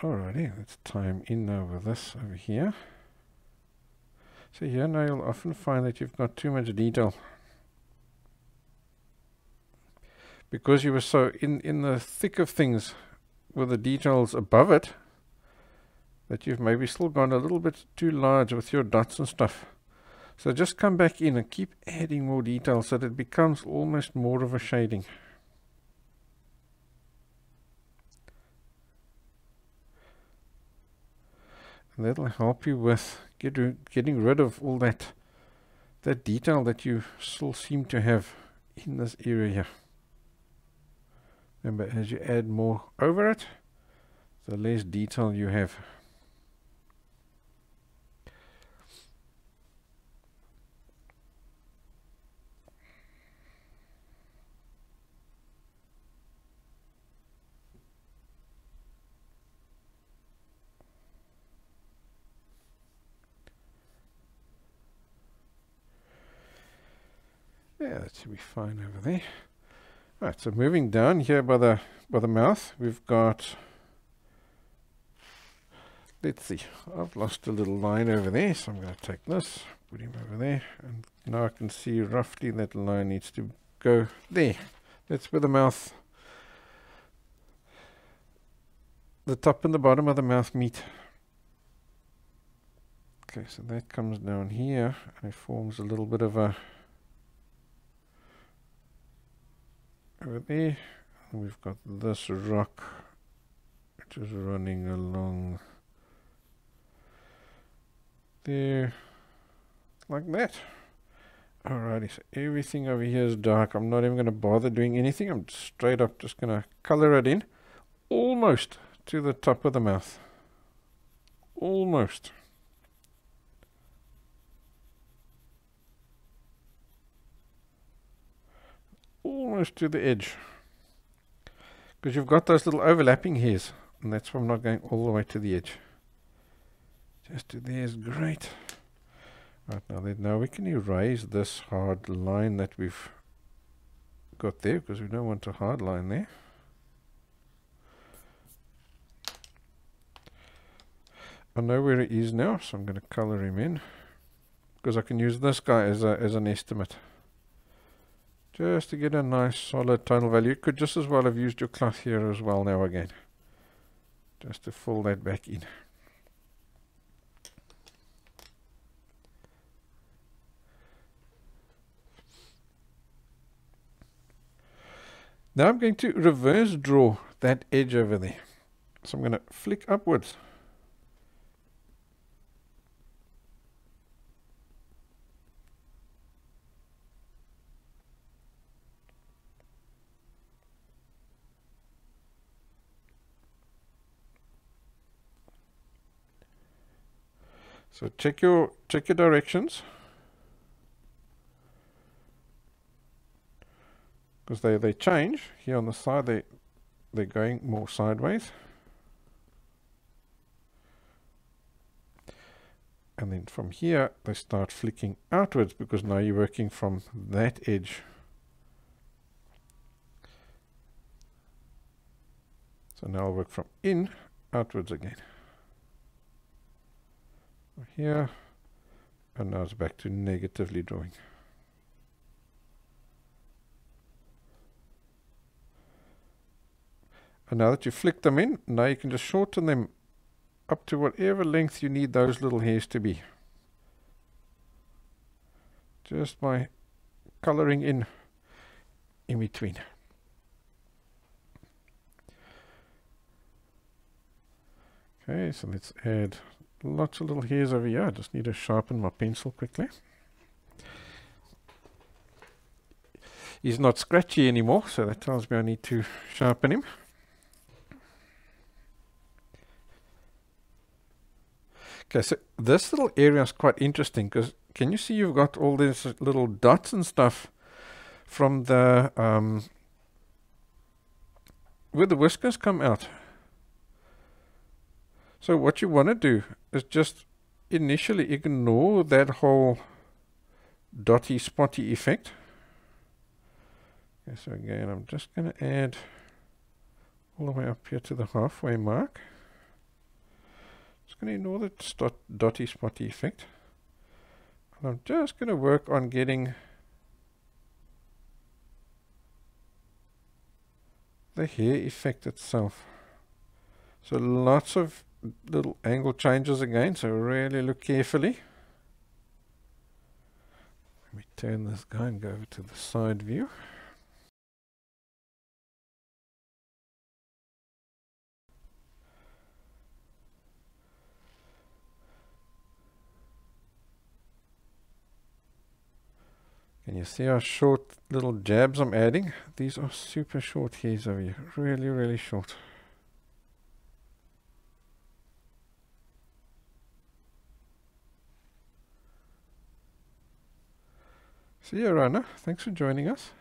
Alrighty, let's time in now with this over here. So here now you'll often find that you've got too much detail. Because you were so in the thick of things with the details above it, that you've maybe still gone a little bit too large with your dots and stuff. So just come back in and keep adding more detail so that it becomes almost more of a shading. And that'll help you with getting rid of all that detail that you still seem to have in this area here. Remember, as you add more over it, the less detail you have. Yeah, that should be fine over there. All right, so moving down here by the mouth, we've got, let's see, I've lost a little line over there, so I'm going to take this, put him over there, and now I can see roughly that line needs to go there. That's where the mouth, the top and the bottom of the mouth meet. Okay, so that comes down here and it forms a little bit of a, over there, and we've got this rock which is running along there like that. Alrighty, so everything over here is dark. I'm not even going to bother doing anything. I'm straight up just going to color it in almost to the top of the mouth, almost. Almost to the edge, because you've got those little overlapping hairs, and that's why I'm not going all the way to the edge. Just to there is great. Right, now then, now we can erase this hard line that we've got there, because we don't want a hard line there. I know where it is now, so I'm going to color him in, because I can use this guy as an estimate. Just to get a nice solid tonal value. You could just as well have used your cloth here as well now again, just to fill that back in. Now I'm going to reverse draw that edge over there. So I'm going to flick upwards. So check your directions, because they change. Here on the side they're going more sideways, and then from here they start flicking outwards, because now you're working from that edge. So now I'll work from in outwards again. Here, and now it's back to negatively drawing. And now that you flick them in, now you can just shorten them up to whatever length you need those little hairs to be, just by coloring in between. Okay, so let's add lots of little hairs over here. I just need to sharpen my pencil quickly. He's not scratchy anymore, so that tells me I need to sharpen him. Okay, so this little area is quite interesting, because can you see you've got all these little dots and stuff from the where the whiskers come out. So what you want to do is just initially ignore that whole dotty, spotty effect. Okay, so again, I'm just going to add all the way up here to the halfway mark. Just going to ignore that dotty, spotty effect. And I'm just going to work on getting the hair effect itself. So lots of little angle changes again, so really look carefully. Let me turn this guy and go over to the side view. Can you see how short little jabs I'm adding? These are super short hairs over here, really, really short. See you, Rana. Thanks for joining us.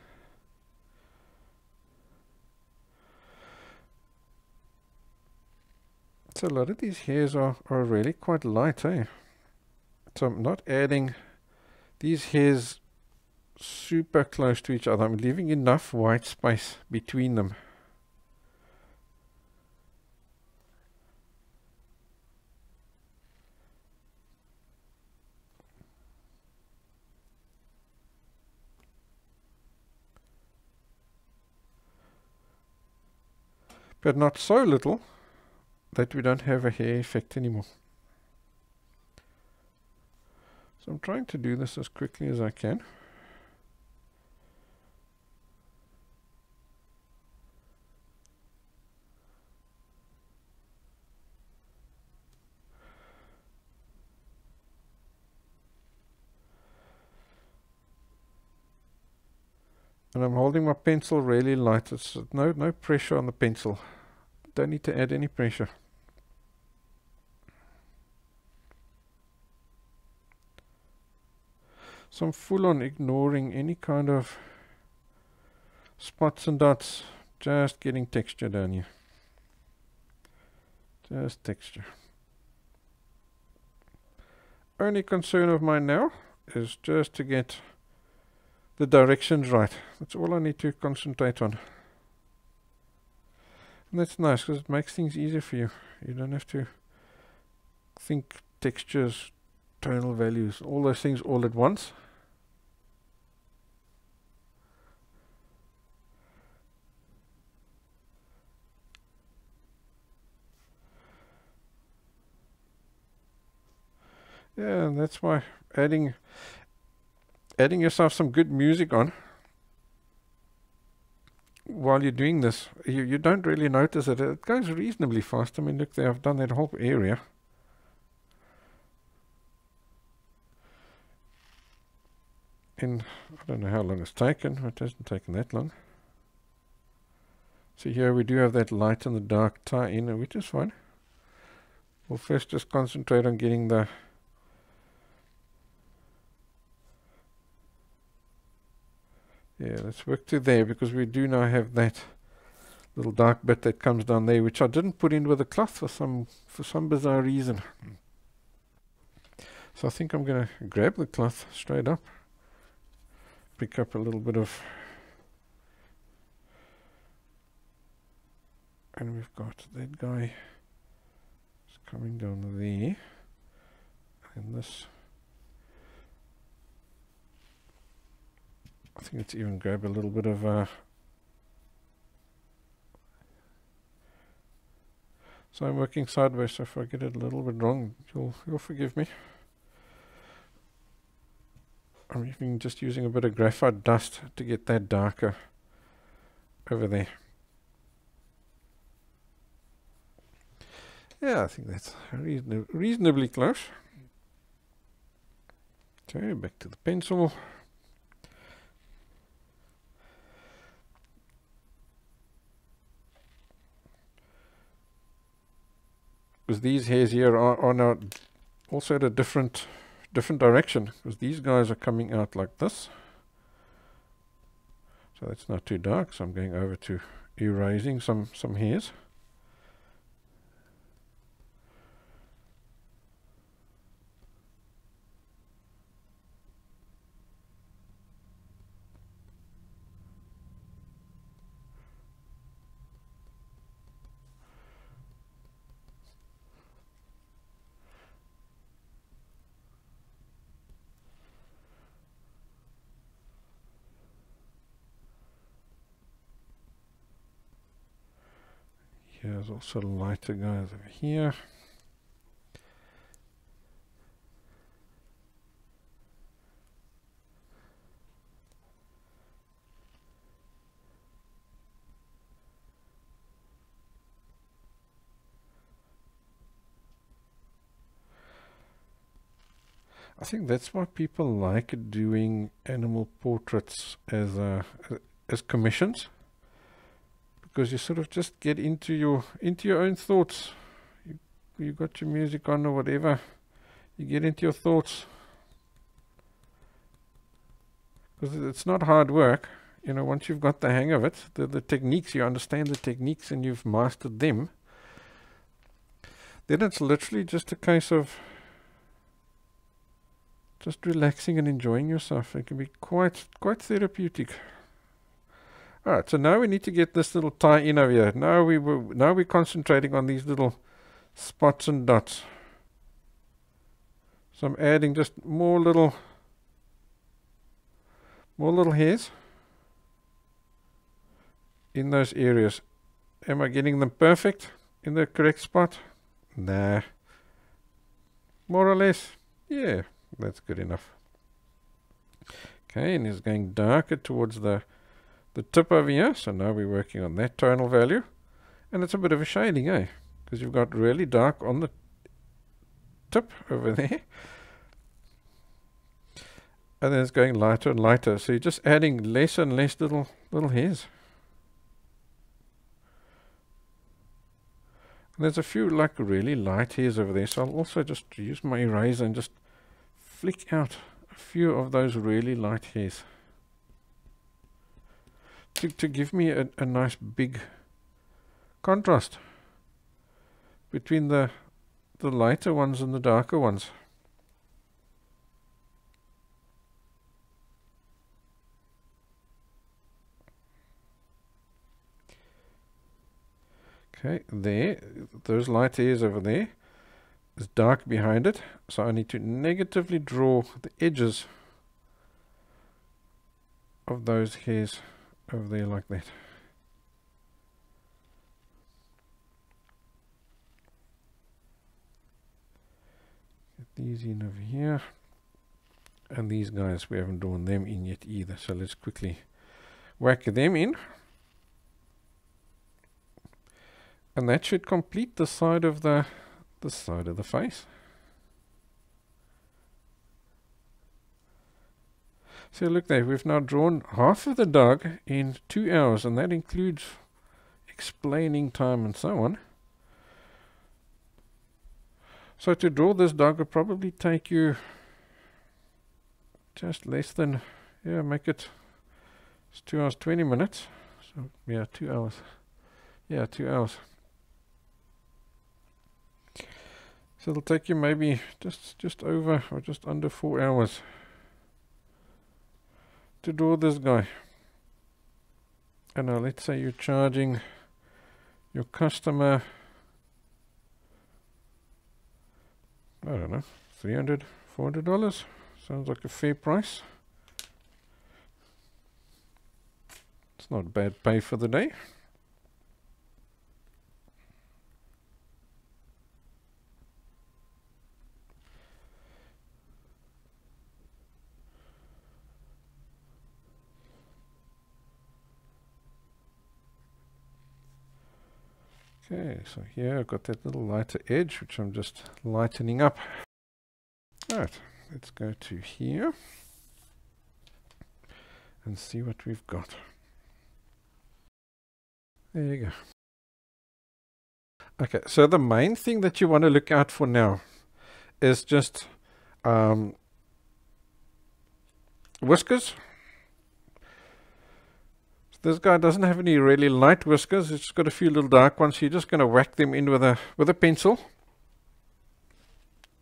So a lot of these hairs are really quite light, eh? So I'm not adding these hairs super close to each other. I'm leaving enough white space between them. But not so little that we don't have a hair effect anymore. So I'm trying to do this as quickly as I can. And I'm holding my pencil really light. It's no pressure on the pencil. Don't need to add any pressure. So I'm full on ignoring any kind of spots and dots. Just getting texture down here. Just texture. Only concern of mine now is just to get the directions right. That's all I need to concentrate on. And that's nice because it makes things easier for you. You don't have to think textures, tonal values, all those things all at once. Yeah, and that's why adding yourself some good music on while you're doing this, you don't really notice it. It goes reasonably fast. I mean, look there, I've done that whole area. And I don't know how long it's taken. It hasn't taken that long. So here we do have that light and the dark tie in, which is fine. We'll first just concentrate on getting the yeah, let's work to there, because we do now have that little dark bit that comes down there, which I didn't put in with a cloth for some bizarre reason. So I think I'm going to grab the cloth straight up, pick up a little bit of, and we've got that guy is coming down there, and this. I think let's even grab a little bit of so I'm working sideways, so if I get it a little bit wrong, you'll forgive me. I'm even just using a bit of graphite dust to get that darker over there. Yeah, I think that's reasonably close. Okay, back to the pencil. Because these hairs here are now also at a different direction, because these guys are coming out like this. So that's not too dark, so I'm going over to erasing some hairs. There's also lighter guys over here. I think that's why people like doing animal portraits as commissions. Because you sort of just get into your own thoughts. You got your music on or whatever. You get into your thoughts. Because it's not hard work. You know, once you've got the hang of it, the techniques, you understand the techniques and you've mastered them. Then it's literally just a case of just relaxing and enjoying yourself. It can be quite therapeutic. All right, so now we need to get this little tie in over here. Now we're concentrating on these little spots and dots. So I'm adding just more little hairs in those areas. Am I getting them perfect in the correct spot? Nah. More or less. Yeah, that's good enough. Okay, and it's going darker towards the tip over here. So now we're working on that tonal value. And it's a bit of a shading, eh? Because you've got really dark on the tip over there. And then it's going lighter and lighter. So you're just adding less and less little hairs. And there's a few like really light hairs over there. So I'll also just use my eraser and just flick out a few of those really light hairs to give me a nice big contrast between the lighter ones and the darker ones. Okay, there, those light hairs over there is dark behind it, so I need to negatively draw the edges of those hairs over there like that. Get these in over here, and these guys, we haven't drawn them in yet either, so let's quickly whack them in. And that should complete the side of the side of the face. So look there, we've now drawn half of the dog in 2 hours, and that includes explaining time and so on. So to draw this dog would probably take you just less than, yeah, make it, it's 2 hours 20 minutes. So yeah, 2 hours. Yeah, 2 hours. So it'll take you maybe just over or just under 4 hours to draw this guy. And now let's say you're charging your customer, I don't know, $300, $400. Sounds like a fair price. It's not bad pay for the day. Okay, so here I've got that little lighter edge, which I'm just lightening up. Alright, let's go to here and see what we've got. There you go. Okay, so the main thing that you want to look out for now is just whiskers. This guy doesn't have any really light whiskers, it's got a few little dark ones, so you're just going to whack them in with a pencil.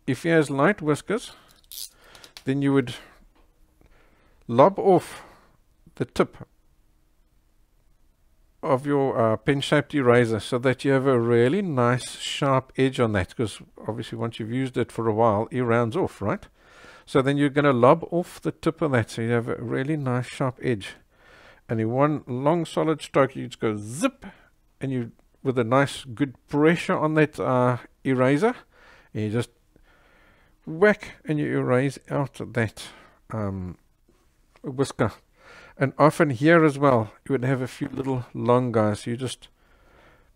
If he has light whiskers, then you would lob off the tip of your pen-shaped eraser so that you have a really nice sharp edge on that, because obviously once you've used it for a while, it rounds off, right? So then you're going to lob off the tip of that so you have a really nice sharp edge. And in one long solid stroke, you just go zip, and you, with a nice good pressure on that eraser, and you just whack and you erase out that whisker. And often here as well, you would have a few little long guys. So you just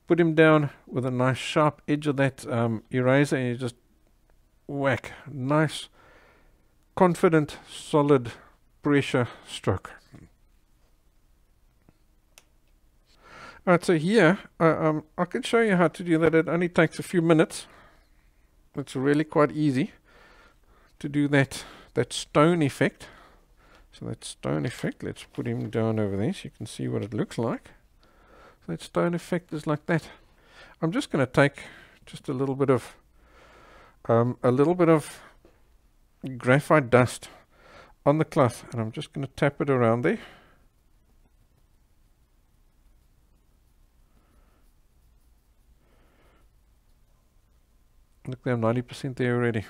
put him down with a nice sharp edge of that eraser, and you just whack. Nice, confident, solid pressure stroke. Alright, so here I can show you how to do that. It only takes a few minutes. It's really quite easy to do that stone effect. So that stone effect, let's put him down over there so you can see what it looks like. So that stone effect is like that. I'm just going to take just a little bit of graphite dust on the cloth, and I'm just going to tap it around there. Look, I'm 90% there already.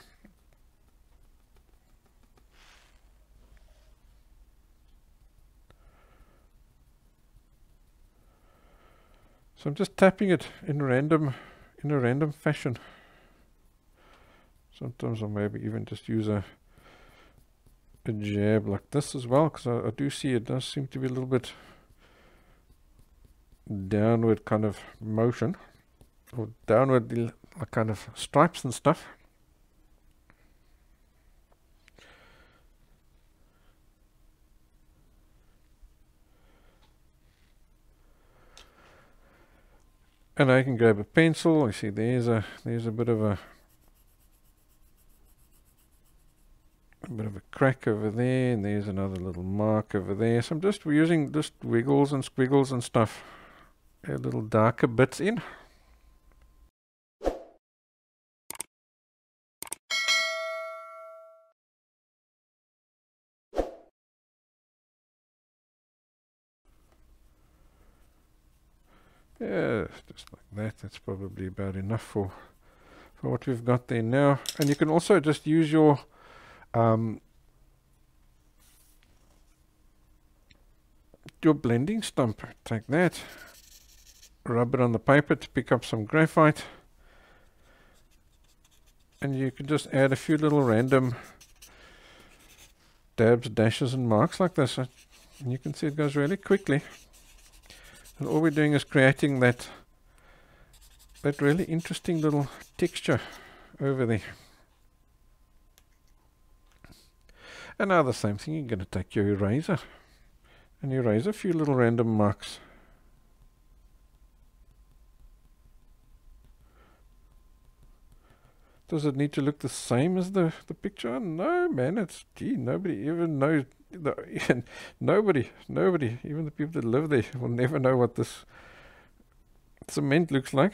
So I'm just tapping it in a random fashion. Sometimes I'll maybe even just use a jab like this as well, because I do see it does seem to be a little bit downward kind of motion, or downward kind of stripes and stuff. And I can grab a pencil. I see there's a bit of a crack over there, and there's another little mark over there. So I'm just using just wiggles and squiggles and stuff. Add little darker bits in. Yeah, just like that. That's probably about enough for what we've got there now. And you can also just use your blending stump. Take that, rub it on the paper to pick up some graphite, and you can just add a few little random dabs, dashes and marks like this, and you can see it goes really quickly. And all we're doing is creating that really interesting little texture over there. And now the same thing, you're going to take your eraser and erase a few little random marks. Does it need to look the same as the picture? No, man, it's, gee, nobody even knows. Nobody, even the people that live there will never know what this cement looks like,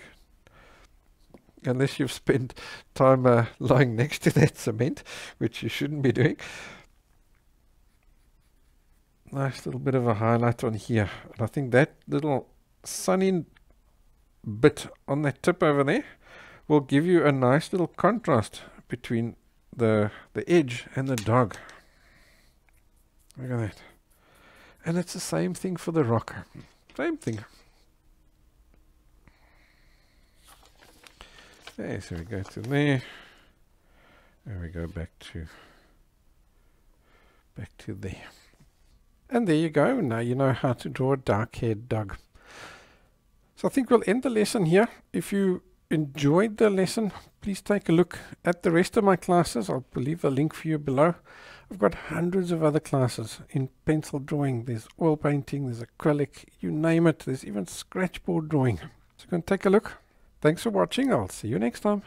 unless you've spent time lying next to that cement, which you shouldn't be doing. Nice little bit of a highlight on here, and I think that little sunny bit on that tip over there will give you a nice little contrast between the edge and the dog. Look at that. And it's the same thing for the rock. Same thing. Okay, so we go to there. And we go back to there. And there you go. Now you know how to draw a dark-haired dog. So I think we'll end the lesson here. If you enjoyed the lesson, please take a look at the rest of my classes. I'll leave a link for you below. I've got hundreds of other classes in pencil drawing. There's oil painting, there's acrylic, you name it. There's even scratchboard drawing. So you can take a look. Thanks for watching. I'll see you next time.